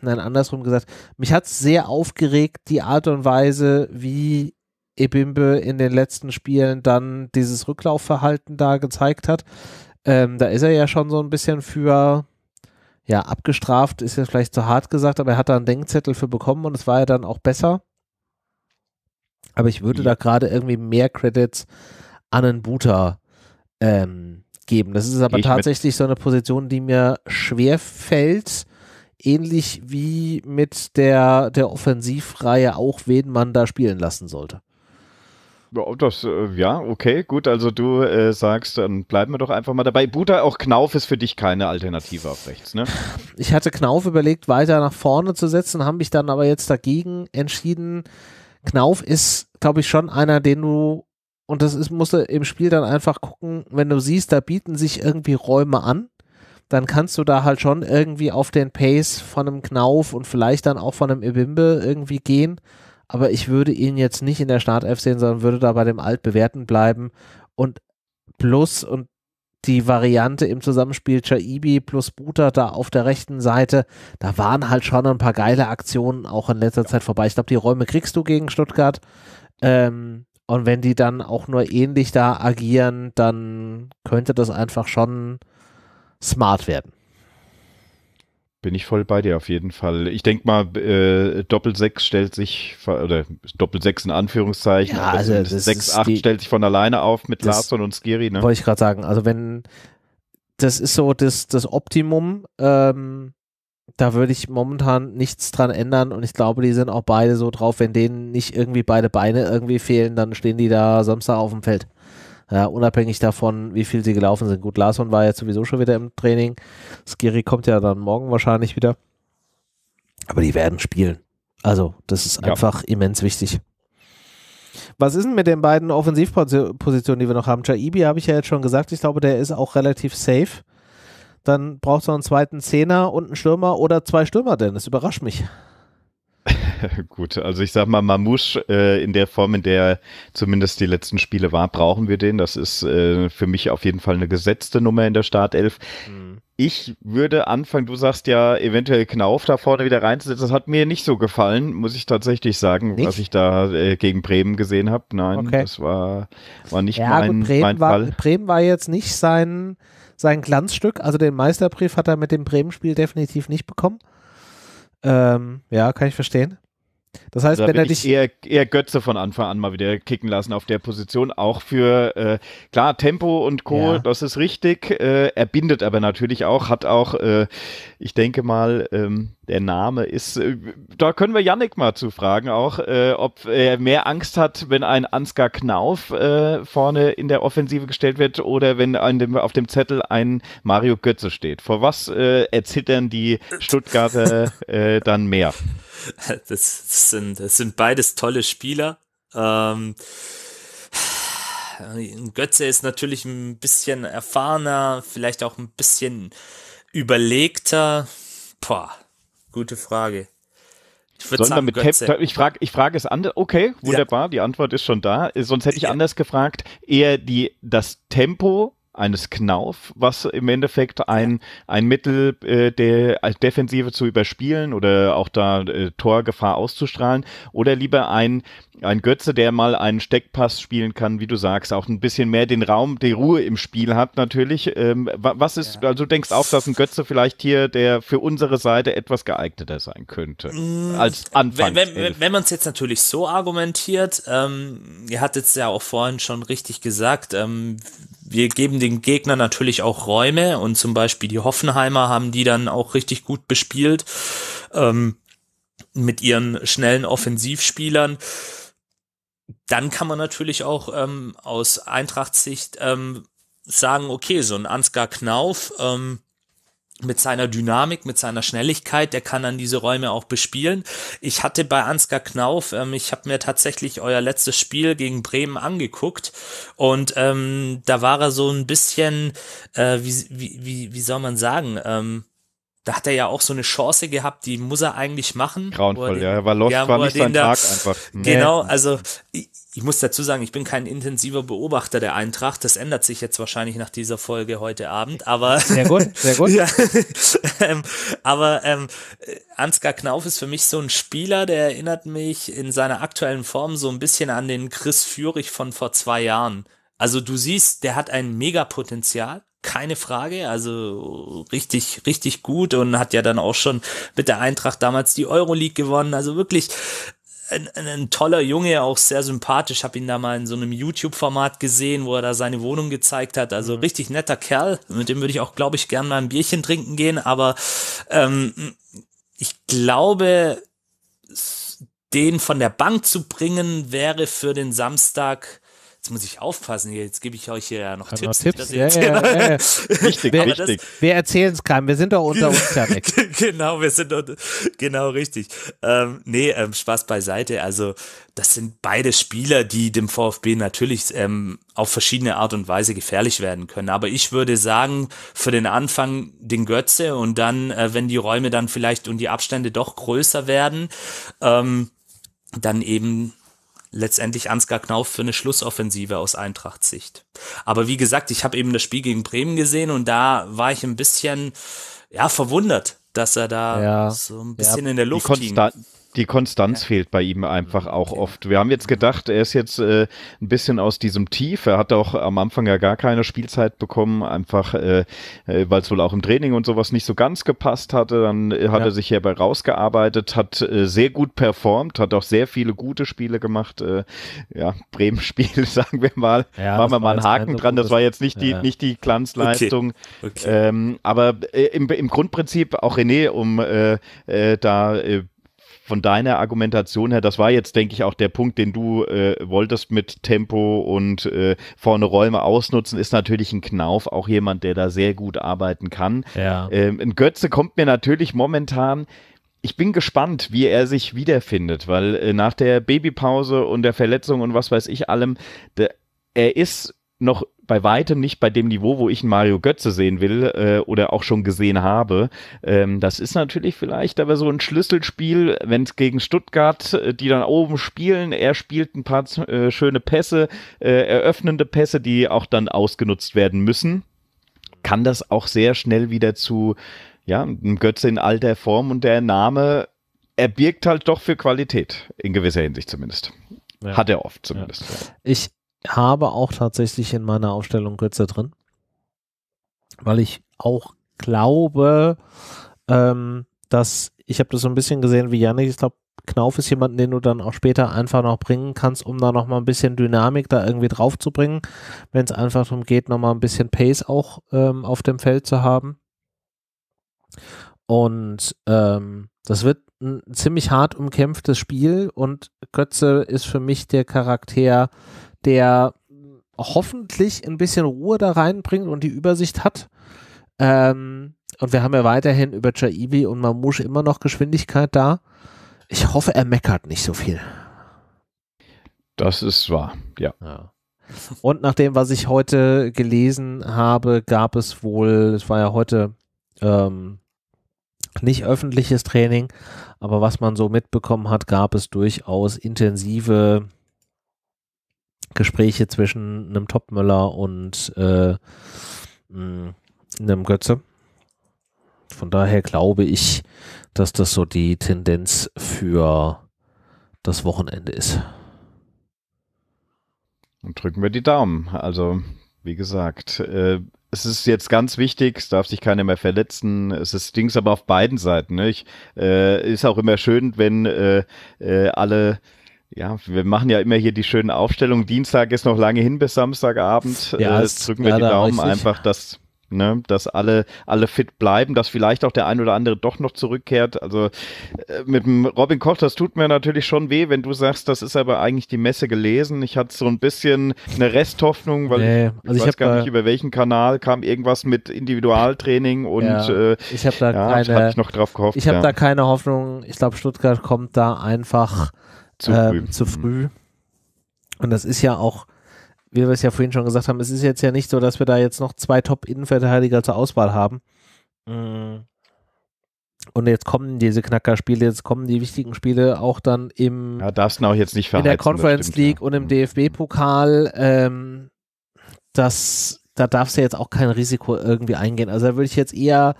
nein, andersrum gesagt, mich hat es sehr aufgeregt, die Art und Weise, wie Ebimbe in den letzten Spielen dann dieses Rücklaufverhalten da gezeigt hat. Ähm, da ist er ja schon so ein bisschen für, ja, abgestraft, ist jetzt vielleicht zu hart gesagt, aber er hat da einen Denkzettel für bekommen und es war ja dann auch besser. Aber ich würde ja. da gerade irgendwie mehr Credits an einen Buta ähm, geben. Das ist aber ich tatsächlich so eine Position, die mir schwer fällt. Ähnlich wie mit der, der Offensivreihe auch, wen man da spielen lassen sollte. Das, ja, okay, gut, also du äh, sagst, dann bleiben wir doch einfach mal dabei. Buta, auch Knauf ist für dich keine Alternative auf rechts, ne? Ich hatte Knauf überlegt, weiter nach vorne zu setzen, habe mich dann aber jetzt dagegen entschieden. Knauf ist, glaube ich, schon einer, den du, und das ist, musst du im Spiel dann einfach gucken, wenn du siehst, da bieten sich irgendwie Räume an, dann kannst du da halt schon irgendwie auf den Pace von einem Knauf und vielleicht dann auch von einem Ebimbe irgendwie gehen. Aber ich würde ihn jetzt nicht in der Startelf sehen, sondern würde da bei dem Altbewährten bleiben. Und plus und die Variante im Zusammenspiel Chaibi plus Buta da auf der rechten Seite, da waren halt schon ein paar geile Aktionen auch in letzter Zeit vorbei. Ich glaube, die Räume kriegst du gegen Stuttgart. Ähm, und wenn die dann auch nur ähnlich da agieren, dann könnte das einfach schon smart werden. Bin ich voll bei dir auf jeden Fall. Ich denke mal, äh, Doppel sechs stellt sich, oder Doppel sechs in Anführungszeichen, ja, also sechs acht stellt sich von alleine auf mit Larsson und Skiri. Ne? Wollte ich gerade sagen, also wenn, das ist so das, das Optimum, ähm, da würde ich momentan nichts dran ändern und ich glaube, die sind auch beide so drauf, wenn denen nicht irgendwie beide Beine irgendwie fehlen, dann stehen die da Samstag auf dem Feld. Ja, unabhängig davon, wie viel sie gelaufen sind. Gut, Larsson war jetzt sowieso schon wieder im Training. Skiri kommt ja dann morgen wahrscheinlich wieder. Aber die werden spielen. Also, das ist ja einfach immens wichtig. Was ist denn mit den beiden Offensivpositionen, die wir noch haben? Chaibi habe ich ja jetzt schon gesagt. Ich glaube, der ist auch relativ safe. Dann braucht es noch einen zweiten Zehner und einen Stürmer oder zwei Stürmer, denn das überrascht mich. Gut, also ich sag mal, Marmoush äh, in der Form, in der zumindest die letzten Spiele war, brauchen wir den. Das ist äh, für mich auf jeden Fall eine gesetzte Nummer in der Startelf. Mhm. Ich würde anfangen, du sagst ja eventuell Knauf da vorne wieder reinzusetzen. Das hat mir nicht so gefallen, muss ich tatsächlich sagen, nicht? Was ich da äh, gegen Bremen gesehen habe. Nein, okay. Das war, war nicht ja, mein, gut, Bremen mein war, Fall. Bremen war jetzt nicht sein, sein Glanzstück. Also den Meisterbrief hat er mit dem Bremen-Spiel definitiv nicht bekommen. Ähm, ja, kann ich verstehen. Das heißt, da wenn er dich eher, eher Götze von Anfang an mal wieder kicken lassen auf der Position, auch für äh, klar Tempo und Co. Ja. Das ist richtig. Äh, er bindet aber natürlich auch, hat auch, äh, ich denke mal, ähm, der Name ist. Äh, da können wir Yannick mal zu fragen auch, äh, ob er mehr Angst hat, wenn ein Ansgar Knauf äh, vorne in der Offensive gestellt wird oder wenn an dem, auf dem Zettel ein Mario Götze steht. Vor was äh, erzittern die Stuttgarter äh, dann mehr? Das, das, sind, das sind beides tolle Spieler. Ähm, Götze ist natürlich ein bisschen erfahrener, vielleicht auch ein bisschen überlegter. Boah, gute Frage. Ich würde sagen, Götze. Ich frage ich frage es anders. Okay, wunderbar, ja. Die Antwort ist schon da. Sonst hätte ich ja. anders gefragt. Eher die, das Tempo eines Knauf, was im Endeffekt ein, ein Mittel äh, der Defensive zu überspielen oder auch da äh, Torgefahr auszustrahlen, oder lieber ein, ein Götze, der mal einen Steckpass spielen kann, wie du sagst, auch ein bisschen mehr den Raum, die Ruhe im Spiel hat natürlich. Ähm, was ist, ja. also du denkst auch, dass ein Götze vielleicht hier der für unsere Seite etwas geeigneter sein könnte, mmh, als Anfang. Wenn, wenn, wenn man es jetzt natürlich so argumentiert, ähm, ihr hattet es ja auch vorhin schon richtig gesagt, ähm, wir geben den Gegner natürlich auch Räume, und zum Beispiel die Hoffenheimer haben die dann auch richtig gut bespielt ähm, mit ihren schnellen Offensivspielern. Dann kann man natürlich auch ähm, aus Eintracht-Sicht ähm, sagen, okay, so ein Ansgar Knauf ähm, mit seiner Dynamik, mit seiner Schnelligkeit, der kann dann diese Räume auch bespielen. Ich hatte bei Ansgar Knauf, ähm, ich habe mir tatsächlich euer letztes Spiel gegen Bremen angeguckt, und ähm, da war er so ein bisschen, äh, wie, wie, wie, wie soll man sagen, ähm, da hat er ja auch so eine Chance gehabt, die muss er eigentlich machen. Grauenvoll, den, ja, er war lost, ja, war nicht sein da, Tag einfach. Nee. Genau, also ich, ich muss dazu sagen, ich bin kein intensiver Beobachter der Eintracht, das ändert sich jetzt wahrscheinlich nach dieser Folge heute Abend, aber... Sehr gut, sehr gut. ja, ähm, aber ähm, Ansgar Knauf ist für mich so ein Spieler, der erinnert mich in seiner aktuellen Form so ein bisschen an den Chris Führich von vor zwei Jahren. Also du siehst, der hat ein Megapotenzial. Keine Frage, also richtig, richtig gut, und hat ja dann auch schon mit der Eintracht damals die Euroleague gewonnen, also wirklich ein, ein toller Junge, auch sehr sympathisch, habe ihn da mal in so einem YouTube-Format gesehen, wo er da seine Wohnung gezeigt hat, also richtig netter Kerl, mit dem würde ich auch, glaube ich, gerne mal ein Bierchen trinken gehen, aber ähm, ich glaube, den von der Bank zu bringen, wäre für den Samstag... Jetzt muss ich aufpassen hier, jetzt gebe ich euch hier ja noch also Tipps. Tipps. Ja, ja, ja, ja. Wichtig, wer, wichtig. Das, wir erzählen es keinem, wir sind doch unter uns damit. Genau, wir sind unter, genau richtig. Ähm, nee, ähm, Spaß beiseite, also das sind beide Spieler, die dem VfB natürlich ähm, auf verschiedene Art und Weise gefährlich werden können, aber ich würde sagen, für den Anfang den Götze, und dann, äh, wenn die Räume dann vielleicht und die Abstände doch größer werden, ähm, dann eben letztendlich Ansgar Knauf für eine Schlussoffensive aus Eintracht-Sicht. Aber wie gesagt, ich habe eben das Spiel gegen Bremen gesehen, und da war ich ein bisschen ja verwundert, dass er da ja, so ein bisschen ja, in der Luft hing. Die Konstanz ja. fehlt bei ihm einfach auch okay. oft. Wir haben jetzt gedacht, er ist jetzt äh, ein bisschen aus diesem Tief. Er hat auch am Anfang ja gar keine Spielzeit bekommen, einfach äh, weil es wohl auch im Training und sowas nicht so ganz gepasst hatte. Dann äh, hat ja. er sich hierbei rausgearbeitet, hat äh, sehr gut performt, hat auch sehr viele gute Spiele gemacht. Äh, ja, Bremen-Spiel, sagen wir mal. Ja, machen wir mal einen Haken dran. Das war jetzt nicht die, ja. nicht die Glanzleistung. Okay. Okay. Ähm, aber äh, im, im Grundprinzip auch René, um äh, äh, da äh, von deiner Argumentation her, das war jetzt, denke ich, auch der Punkt, den du äh, wolltest mit Tempo und äh, vorne Räume ausnutzen, ist natürlich ein Knauf auch jemand, der da sehr gut arbeiten kann. Ja. Ähm, ein Götze kommt mir natürlich momentan, ich bin gespannt, wie er sich wiederfindet, weil äh, nach der Babypause und der Verletzung und was weiß ich allem, der, er ist noch bei weitem nicht bei dem Niveau, wo ich einen Mario Götze sehen will äh, oder auch schon gesehen habe. Ähm, das ist natürlich vielleicht aber so ein Schlüsselspiel, wenn es gegen Stuttgart, äh, die dann oben spielen, er spielt ein paar äh, schöne Pässe, äh, eröffnende Pässe, die auch dann ausgenutzt werden müssen, kann das auch sehr schnell wieder zu ja, einem Götze in alter Form, und der Name, er birgt halt doch für Qualität, in gewisser Hinsicht zumindest. Ja. Hat er oft zumindest. Ja. Ich habe auch tatsächlich in meiner Aufstellung Götze drin, weil ich auch glaube, ähm, dass, ich habe das so ein bisschen gesehen wie Yannick, ich glaube, Knauf ist jemand, den du dann auch später einfach noch bringen kannst, um da nochmal ein bisschen Dynamik da irgendwie drauf zu bringen, wenn es einfach darum geht, nochmal ein bisschen Pace auch ähm, auf dem Feld zu haben. Und ähm, das wird ein ziemlich hart umkämpftes Spiel, und Götze ist für mich der Charakter, der hoffentlich ein bisschen Ruhe da reinbringt und die Übersicht hat. Ähm, und wir haben ja weiterhin über Chaibi und Marmoush immer noch Geschwindigkeit da. Ich hoffe, er meckert nicht so viel. Das ist wahr, ja. ja. Und nach dem, was ich heute gelesen habe, gab es wohl, es war ja heute ähm, nicht öffentliches Training, aber was man so mitbekommen hat, gab es durchaus intensive Gespräche zwischen einem Topmöller und äh, einem Götze. Von daher glaube ich, dass das so die Tendenz für das Wochenende ist. Und drücken wir die Daumen. Also, wie gesagt, äh, es ist jetzt ganz wichtig, es darf sich keiner mehr verletzen. Es ist Dings aber auf beiden Seiten. Ne? Ich, äh, ist auch immer schön, wenn äh, äh, alle... Ja, wir machen ja immer hier die schönen Aufstellungen. Dienstag ist noch lange hin bis Samstagabend. Ja, äh, drücken wir ja, die Daumen einfach, dass, ne, dass alle, alle fit bleiben, dass vielleicht auch der ein oder andere doch noch zurückkehrt. Also äh, mit dem Robin Koch, das tut mir natürlich schon weh, wenn du sagst, das ist aber eigentlich die Messe gelesen. Ich hatte so ein bisschen eine Resthoffnung, weil nee, ich, also ich weiß gar da, nicht, über welchen Kanal kam irgendwas mit Individualtraining und ja, äh, ich habe da, ja, hab ich noch drauf gehofft. Ich habe ja. da keine Hoffnung. Ich glaube, Stuttgart kommt da einfach Zu früh. Ähm, zu früh. Und das ist ja auch, wie wir es ja vorhin schon gesagt haben, es ist jetzt ja nicht so, dass wir da jetzt noch zwei Top-Innenverteidiger zur Auswahl haben. Und jetzt kommen diese Knackerspiele, jetzt kommen die wichtigen Spiele auch dann im ja, darfst du auch jetzt nicht verheizen, in der Conference League und im D F B-Pokal. Ähm, das, da darfst du jetzt auch kein Risiko irgendwie eingehen. Also da würde ich jetzt eher,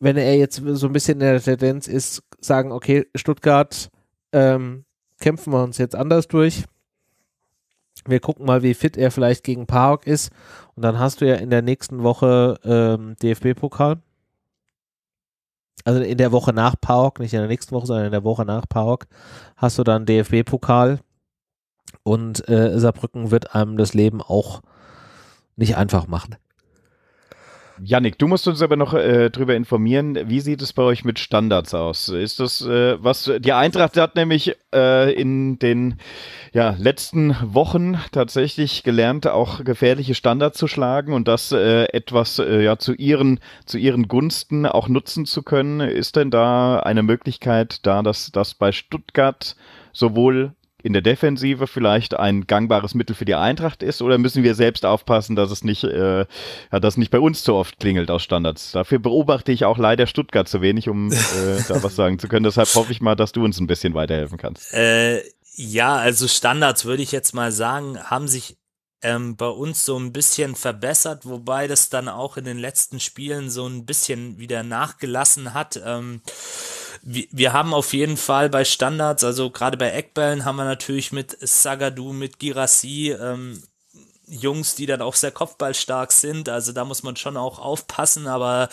wenn er jetzt so ein bisschen in der Tendenz ist, sagen, okay, Stuttgart, ähm, kämpfen wir uns jetzt anders durch. Wir gucken mal, wie fit er vielleicht gegen Park ist. Und dann hast du ja in der nächsten Woche ähm, D F B-Pokal. Also in der Woche nach Park, nicht in der nächsten Woche, sondern in der Woche nach Park hast du dann D F B-Pokal. Und äh, Saarbrücken wird einem das Leben auch nicht einfach machen. Jannik, du musst uns aber noch äh, drüber informieren, wie sieht es bei euch mit Standards aus? Ist das, äh, was die Eintracht hat nämlich äh, in den ja, letzten Wochen tatsächlich gelernt, auch gefährliche Standards zu schlagen und das äh, etwas äh, ja, zu ihren, zu ihren Gunsten auch nutzen zu können. Ist denn da eine Möglichkeit, da dass das bei Stuttgart sowohl in der Defensive vielleicht ein gangbares Mittel für die Eintracht ist, oder müssen wir selbst aufpassen, dass es nicht, äh, ja, dass nicht bei uns zu oft klingelt aus Standards? Dafür beobachte ich auch leider Stuttgart zu wenig, um äh, da was sagen zu können. Deshalb hoffe ich mal, dass du uns ein bisschen weiterhelfen kannst. Äh, ja, also Standards würde ich jetzt mal sagen, haben sich ähm, bei uns so ein bisschen verbessert, wobei das dann auch in den letzten Spielen so ein bisschen wieder nachgelassen hat. Ähm, Wir haben auf jeden Fall bei Standards, also gerade bei Eckbällen haben wir natürlich mit Zagadou, mit Guirassy ähm, Jungs, die dann auch sehr kopfballstark sind, also da muss man schon auch aufpassen, aber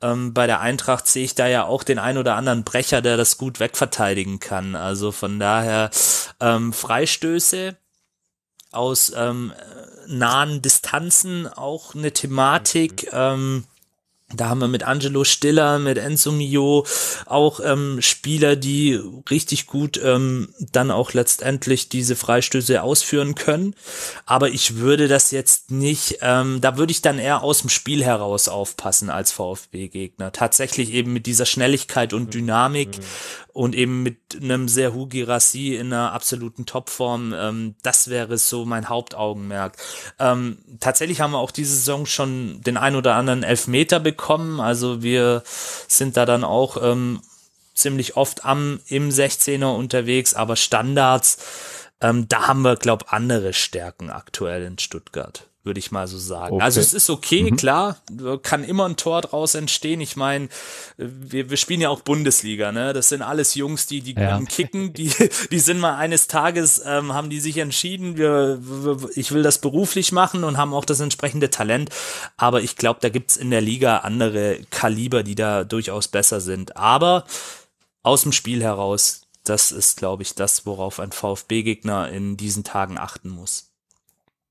ähm, bei der Eintracht sehe ich da ja auch den ein oder anderen Brecher, der das gut wegverteidigen kann, also von daher ähm, Freistöße aus ähm, nahen Distanzen auch eine Thematik, ähm, da haben wir mit Angelo Stiller, mit Enzo Mio auch ähm, Spieler, die richtig gut ähm, dann auch letztendlich diese Freistöße ausführen können. Aber ich würde das jetzt nicht, ähm, da würde ich dann eher aus dem Spiel heraus aufpassen als VfB-Gegner. Tatsächlich eben mit dieser Schnelligkeit und Dynamik mhm. und eben mit einem Serhou Guirassy in einer absoluten Topform. Ähm, das wäre so mein Hauptaugenmerk. Ähm, tatsächlich haben wir auch diese Saison schon den ein oder anderen Elfmeter bekommen. Kommen. Also wir sind da dann auch ähm, ziemlich oft am im sechzehner unterwegs, aber Standards, ähm, da haben wir, glaube ich, andere Stärken aktuell in Stuttgart, würde ich mal so sagen. Okay. Also es ist okay, mhm. klar, kann immer ein Tor draus entstehen. Ich meine, wir, wir spielen ja auch Bundesliga, ne? Das sind alles Jungs, die die ja. kicken, die die sind mal eines Tages, ähm, haben die sich entschieden, wir, wir, ich will das beruflich machen und haben auch das entsprechende Talent. Aber ich glaube, da gibt's in der Liga andere Kaliber, die da durchaus besser sind. Aber aus dem Spiel heraus, das ist, glaube ich, das, worauf ein VfB-Gegner in diesen Tagen achten muss.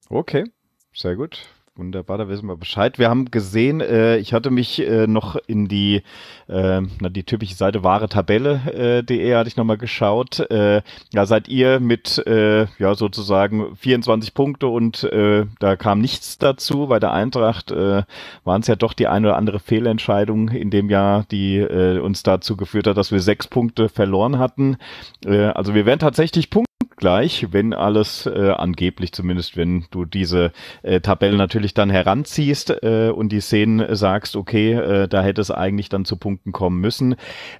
Okay. Sehr gut, wunderbar, da wissen wir Bescheid. Wir haben gesehen, äh, ich hatte mich äh, noch in die, äh, na, die typische Seite wahre Tabelle punkt de äh, hatte ich nochmal geschaut. Äh, da seid ihr mit äh, ja sozusagen vierundzwanzig Punkte und äh, da kam nichts dazu. Bei der Eintracht äh, waren es ja doch die ein oder andere Fehlentscheidung in dem Jahr, die äh, uns dazu geführt hat, dass wir sechs Punkte verloren hatten. Äh, also wir wären tatsächlich Punkte. gleich, wenn alles äh, angeblich, zumindest wenn du diese äh, Tabelle natürlich dann heranziehst äh, und die Szenen sagst, okay, äh, da hätte es eigentlich dann zu Punkten kommen müssen.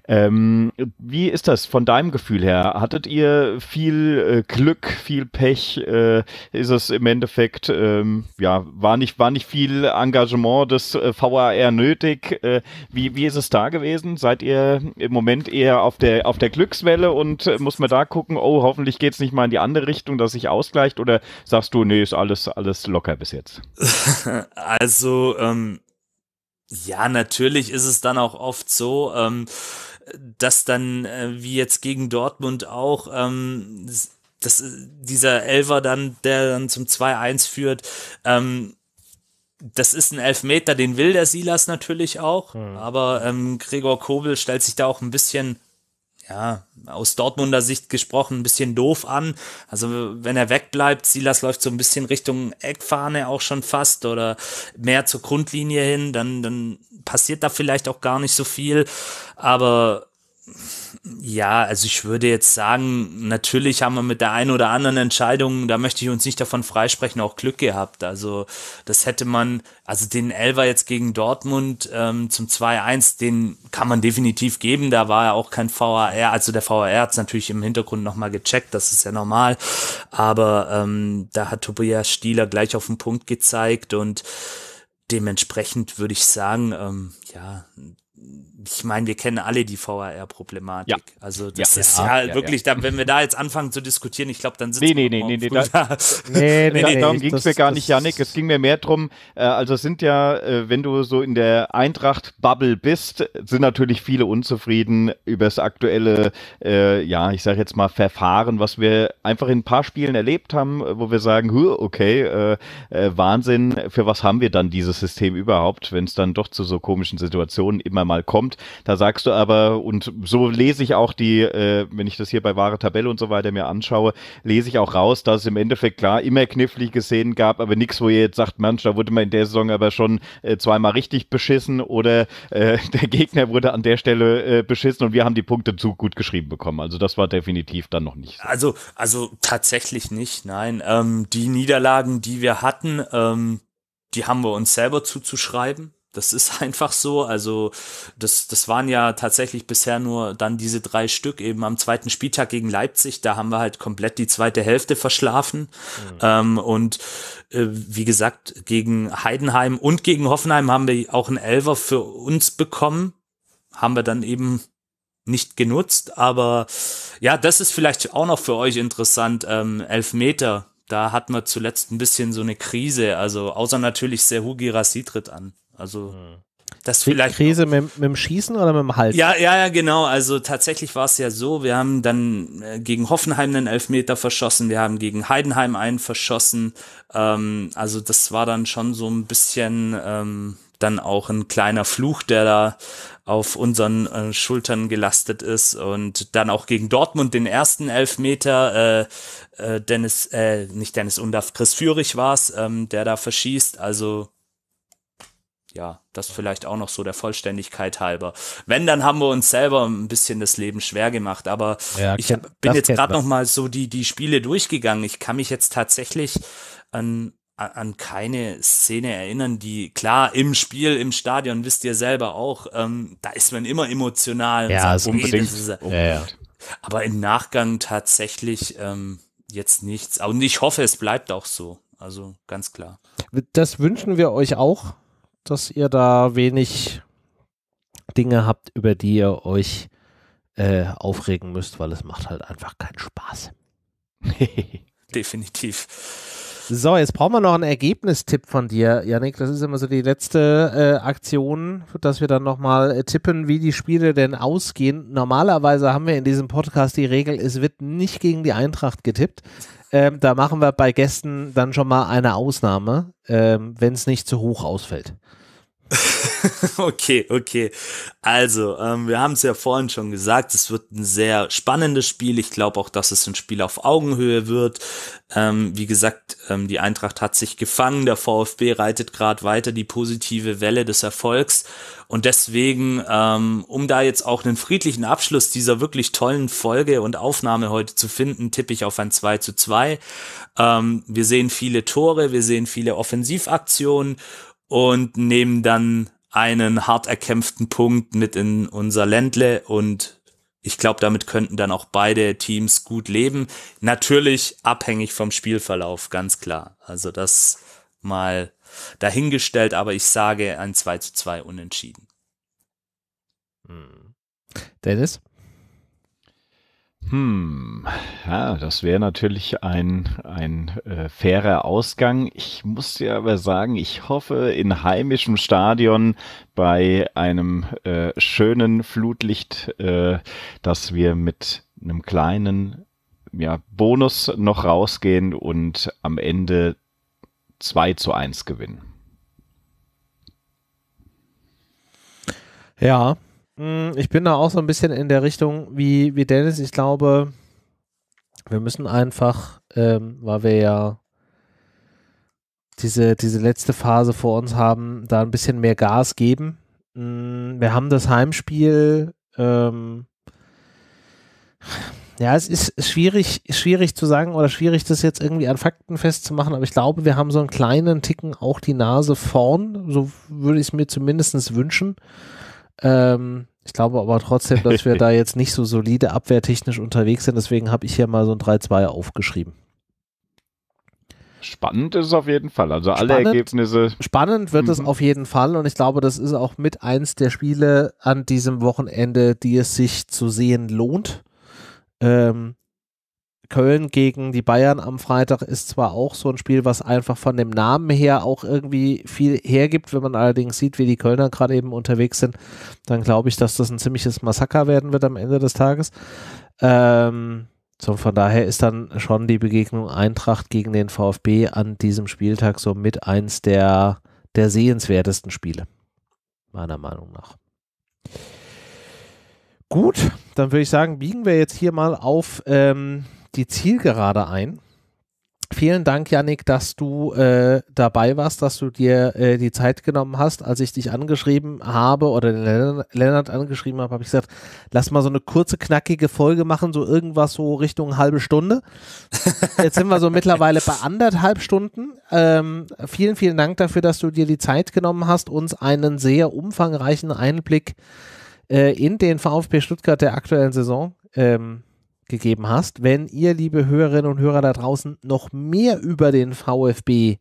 Ähm, wie ist das von deinem Gefühl her? Hattet ihr viel äh, Glück, viel Pech? Äh, ist es im Endeffekt, ähm, ja, war nicht, war nicht viel Engagement des äh, V A R nötig? Äh, wie, wie ist es da gewesen? Seid ihr im Moment eher auf der, auf der Glückswelle und äh, muss man da gucken, oh, hoffentlich geht es nicht mal in die andere Richtung, dass sich ausgleicht, oder sagst du, nee, ist alles, alles locker bis jetzt? Also, ähm, ja, natürlich ist es dann auch oft so, ähm, dass dann, äh, wie jetzt gegen Dortmund auch, ähm, dass dieser Elfer dann, der dann zum zwei eins führt, ähm, das ist ein Elfmeter, den will der Silas natürlich auch, mhm. aber ähm, Gregor Kobel stellt sich da auch ein bisschen, ja, aus Dortmunder Sicht gesprochen, ein bisschen doof an. Also wenn er wegbleibt, Silas läuft so ein bisschen Richtung Eckfahne auch schon fast oder mehr zur Grundlinie hin, dann, dann passiert da vielleicht auch gar nicht so viel. Aber ja, also ich würde jetzt sagen, natürlich haben wir mit der einen oder anderen Entscheidung, da möchte ich uns nicht davon freisprechen, auch Glück gehabt. Also das hätte man, also den Elfer jetzt gegen Dortmund ähm, zum zwei eins, den kann man definitiv geben, da war ja auch kein V A R, also der V A R hat es natürlich im Hintergrund nochmal gecheckt, das ist ja normal, aber ähm, da hat Tobias Stieler gleich auf den Punkt gezeigt und dementsprechend würde ich sagen, ähm, ja, ich meine, wir kennen alle die V A R-Problematik. Ja. Also das ja, ist ja, ja wirklich, ja. Da, wenn wir da jetzt anfangen zu diskutieren, ich glaube, dann sind nee, nee, nee, nee, nee, da. Da. nee, nee, nee, nee, darum ging es mir gar nicht, Yannick. Es ging mir mehr drum, äh, also es sind ja, äh, wenn du so in der Eintracht-Bubble bist, sind natürlich viele unzufrieden über das aktuelle, äh, ja, ich sage jetzt mal Verfahren, was wir einfach in ein paar Spielen erlebt haben, wo wir sagen, okay, äh, äh, Wahnsinn, für was haben wir dann dieses System überhaupt, wenn es dann doch zu so komischen Situationen immer mal kommt. Da sagst du aber, und so lese ich auch die, äh, wenn ich das hier bei Wahre Tabelle und so weiter mir anschaue, lese ich auch raus, dass es im Endeffekt klar immer knifflige Szenen gab, aber nichts, wo ihr jetzt sagt, Mensch, da wurde man in der Saison aber schon äh, zweimal richtig beschissen oder äh, der Gegner wurde an der Stelle äh, beschissen und wir haben die Punkte zu gut geschrieben bekommen. Also das war definitiv dann noch nicht so. Also, also tatsächlich nicht, nein. Ähm, die Niederlagen, die wir hatten, ähm, die haben wir uns selber zuzuschreiben. Das ist einfach so, also das das waren ja tatsächlich bisher nur dann diese drei Stück, eben am zweiten Spieltag gegen Leipzig, da haben wir halt komplett die zweite Hälfte verschlafen, mhm. ähm, und äh, wie gesagt, gegen Heidenheim und gegen Hoffenheim haben wir auch einen Elfer für uns bekommen, haben wir dann eben nicht genutzt, aber ja, das ist vielleicht auch noch für euch interessant, ähm, Elfmeter, da hatten wir zuletzt ein bisschen so eine Krise, also außer natürlich Serhou Guirassy tritt an. Also das vielleicht Krise mit, mit dem Schießen oder mit dem Hals? Ja, ja, ja, genau. Also tatsächlich war es ja so, wir haben dann äh, gegen Hoffenheim einen Elfmeter verschossen, wir haben gegen Heidenheim einen verschossen. Ähm, also das war dann schon so ein bisschen ähm, dann auch ein kleiner Fluch, der da auf unseren äh, Schultern gelastet ist. Und dann auch gegen Dortmund den ersten Elfmeter, äh, äh, Dennis, äh, nicht Dennis Undaff, Chris Führich war es, ähm, der da verschießt. Also ja, das vielleicht auch noch so der Vollständigkeit halber. Wenn, dann haben wir uns selber ein bisschen das Leben schwer gemacht, aber ja, ich hab, bin jetzt gerade noch mal so die die Spiele durchgegangen. Ich kann mich jetzt tatsächlich an an keine Szene erinnern, die, klar, im Spiel, im Stadion, wisst ihr selber auch, ähm, da ist man immer emotional. Ja, sagt, unbedingt. Hey, das ist, ja, ja. Aber im Nachgang tatsächlich ähm, jetzt nichts. Und ich hoffe, es bleibt auch so. Also ganz klar. Das wünschen wir euch auch, dass ihr da wenig Dinge habt, über die ihr euch äh, aufregen müsst, weil es macht halt einfach keinen Spaß. Definitiv. So, jetzt brauchen wir noch einen Ergebnistipp von dir, Yannick. Das ist immer so die letzte äh, Aktion, dass wir dann nochmal äh, tippen, wie die Spiele denn ausgehen. Normalerweise haben wir in diesem Podcast die Regel, es wird nicht gegen die Eintracht getippt. Ähm, da machen wir bei Gästen dann schon mal eine Ausnahme, ähm, wenn es nicht zu hoch ausfällt. Okay, okay. Also, ähm, wir haben es ja vorhin schon gesagt, es wird ein sehr spannendes Spiel. Ich glaube auch, dass es ein Spiel auf Augenhöhe wird. Ähm, wie gesagt, ähm, die Eintracht hat sich gefangen. Der VfB reitet gerade weiter die positive Welle des Erfolgs. Und deswegen, ähm, um da jetzt auch einen friedlichen Abschluss dieser wirklich tollen Folge und Aufnahme heute zu finden, tippe ich auf ein zwei zu zwei. Ähm, wir sehen viele Tore, wir sehen viele Offensivaktionen und nehmen dann einen hart erkämpften Punkt mit in unser Ländle, und ich glaube, damit könnten dann auch beide Teams gut leben. Natürlich abhängig vom Spielverlauf, ganz klar. Also das mal dahingestellt, aber ich sage ein zwei zu zwei unentschieden. Dennis? Hm, ja, das wäre natürlich ein, ein äh, fairer Ausgang. Ich muss dir aber sagen, ich hoffe in heimischem Stadion bei einem äh, schönen Flutlicht, äh, dass wir mit einem kleinen ja, Bonus noch rausgehen und am Ende zwei zu eins gewinnen. Ja. Ich bin da auch so ein bisschen in der Richtung wie, wie Dennis. Ich glaube, wir müssen einfach, ähm, weil wir ja diese, diese letzte Phase vor uns haben, da ein bisschen mehr Gas geben. Wir haben das Heimspiel. Ähm, ja, es ist schwierig, schwierig zu sagen oder schwierig, das jetzt irgendwie an Fakten festzumachen, aber ich glaube, wir haben so einen kleinen Ticken auch die Nase vorn. So würde ich es mir zumindest wünschen. Ähm, Ich glaube aber trotzdem, dass wir da jetzt nicht so solide abwehrtechnisch unterwegs sind. Deswegen habe ich hier mal so ein drei zwei aufgeschrieben. Spannend ist es auf jeden Fall. Also alle spannend, Ergebnisse. Spannend wird mhm. es auf jeden Fall. Und ich glaube, das ist auch mit eins der Spiele an diesem Wochenende, die es sich zu sehen lohnt. Ähm, Köln gegen die Bayern am Freitag ist zwar auch so ein Spiel, was einfach von dem Namen her auch irgendwie viel hergibt. Wenn man allerdings sieht, wie die Kölner gerade eben unterwegs sind, dann glaube ich, dass das ein ziemliches Massaker werden wird am Ende des Tages. Ähm, so von daher ist dann schon die Begegnung Eintracht gegen den VfB an diesem Spieltag so mit eins der, der sehenswertesten Spiele, meiner Meinung nach. Gut, dann würde ich sagen, biegen wir jetzt hier mal auf ähm, die Zielgerade ein. Vielen Dank, Yannick, dass du äh, dabei warst, dass du dir äh, die Zeit genommen hast. Als ich dich angeschrieben habe oder den Lennart angeschrieben habe, habe ich gesagt, lass mal so eine kurze, knackige Folge machen, so irgendwas so Richtung halbe Stunde. Jetzt sind wir so mittlerweile bei anderthalb Stunden. Ähm, vielen, vielen Dank dafür, dass du dir die Zeit genommen hast, uns einen sehr umfangreichen Einblick äh, in den VfB Stuttgart der aktuellen Saison ähm, gegeben hast. Wenn ihr, liebe Hörerinnen und Hörer da draußen, noch mehr über den VfB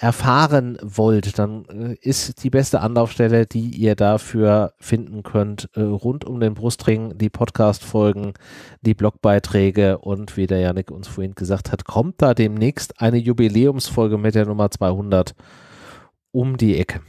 erfahren wollt, dann ist die beste Anlaufstelle, die ihr dafür finden könnt, rund um den Brustring, die Podcast-Folgen, die Blogbeiträge, und wie der Yannick uns vorhin gesagt hat, kommt da demnächst eine Jubiläumsfolge mit der Nummer zweihundert um die Ecke.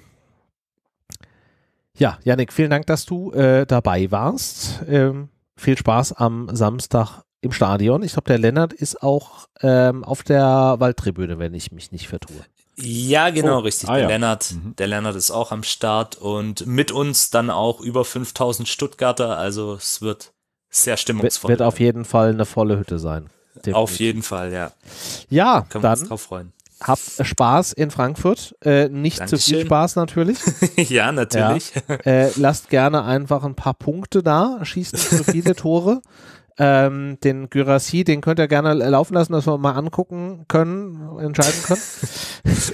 Ja, Yannick, vielen Dank, dass du äh, dabei warst. Ähm, Viel Spaß am Samstag im Stadion. Ich glaube, der Lennart ist auch ähm, auf der Waldtribüne, wenn ich mich nicht vertue. Ja, genau, oh, richtig. Ah, der, ja. Lennart, mhm. der Lennart ist auch am Start und mit uns dann auch über fünftausend Stuttgarter. Also es wird sehr stimmungsvoll. Wird auf jeden Fall eine volle Hütte sein. Definitiv. Auf jeden Fall, ja. Ja, können wir uns drauf freuen. Habt Spaß in Frankfurt, äh, nicht Dankeschön. Zu viel Spaß natürlich. Ja, natürlich. Ja. Äh, lasst gerne einfach ein paar Punkte da, schießt nicht so viele Tore. Ähm, den Guirassy, den könnt ihr gerne laufen lassen, dass wir mal angucken können, entscheiden können.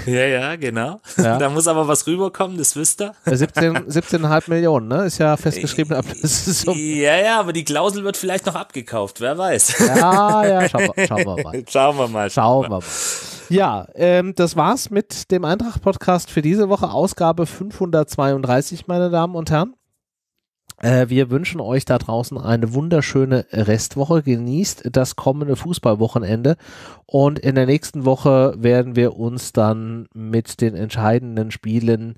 Ja, ja, genau. Ja. Da muss aber was rüberkommen, das wisst ihr. siebzehn Komma fünf Millionen, ne? Ist ja festgeschrieben. Ab der Saison. Ja, ja, aber die Klausel wird vielleicht noch abgekauft, wer weiß. Ja, ja, schauen wir, schauen wir mal. Schauen wir mal. Schauen wir mal. Ja, ähm, das war's mit dem Eintracht-Podcast für diese Woche, Ausgabe fünfhundertzweiunddreißig, meine Damen und Herren. Äh, wir wünschen euch da draußen eine wunderschöne Restwoche. Genießt das kommende Fußballwochenende, und in der nächsten Woche werden wir uns dann mit den entscheidenden Spielen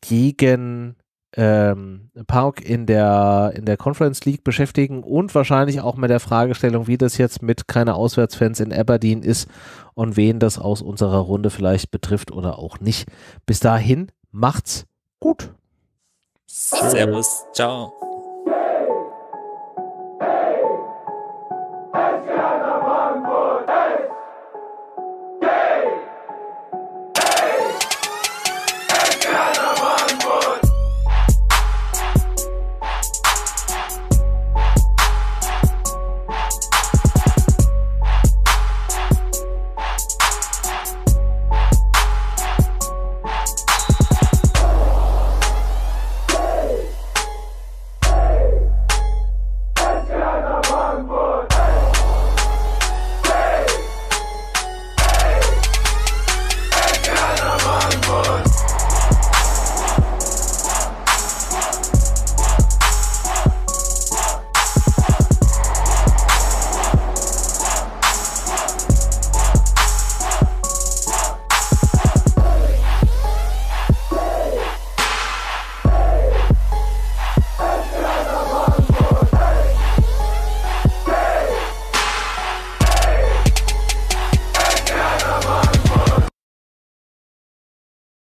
gegen ähm, Park in der, in der Conference League beschäftigen und wahrscheinlich auch mit der Fragestellung, wie das jetzt mit keine Auswärtsfans in Aberdeen ist und wen das aus unserer Runde vielleicht betrifft oder auch nicht. Bis dahin, macht's Gut. Servus. Ciao.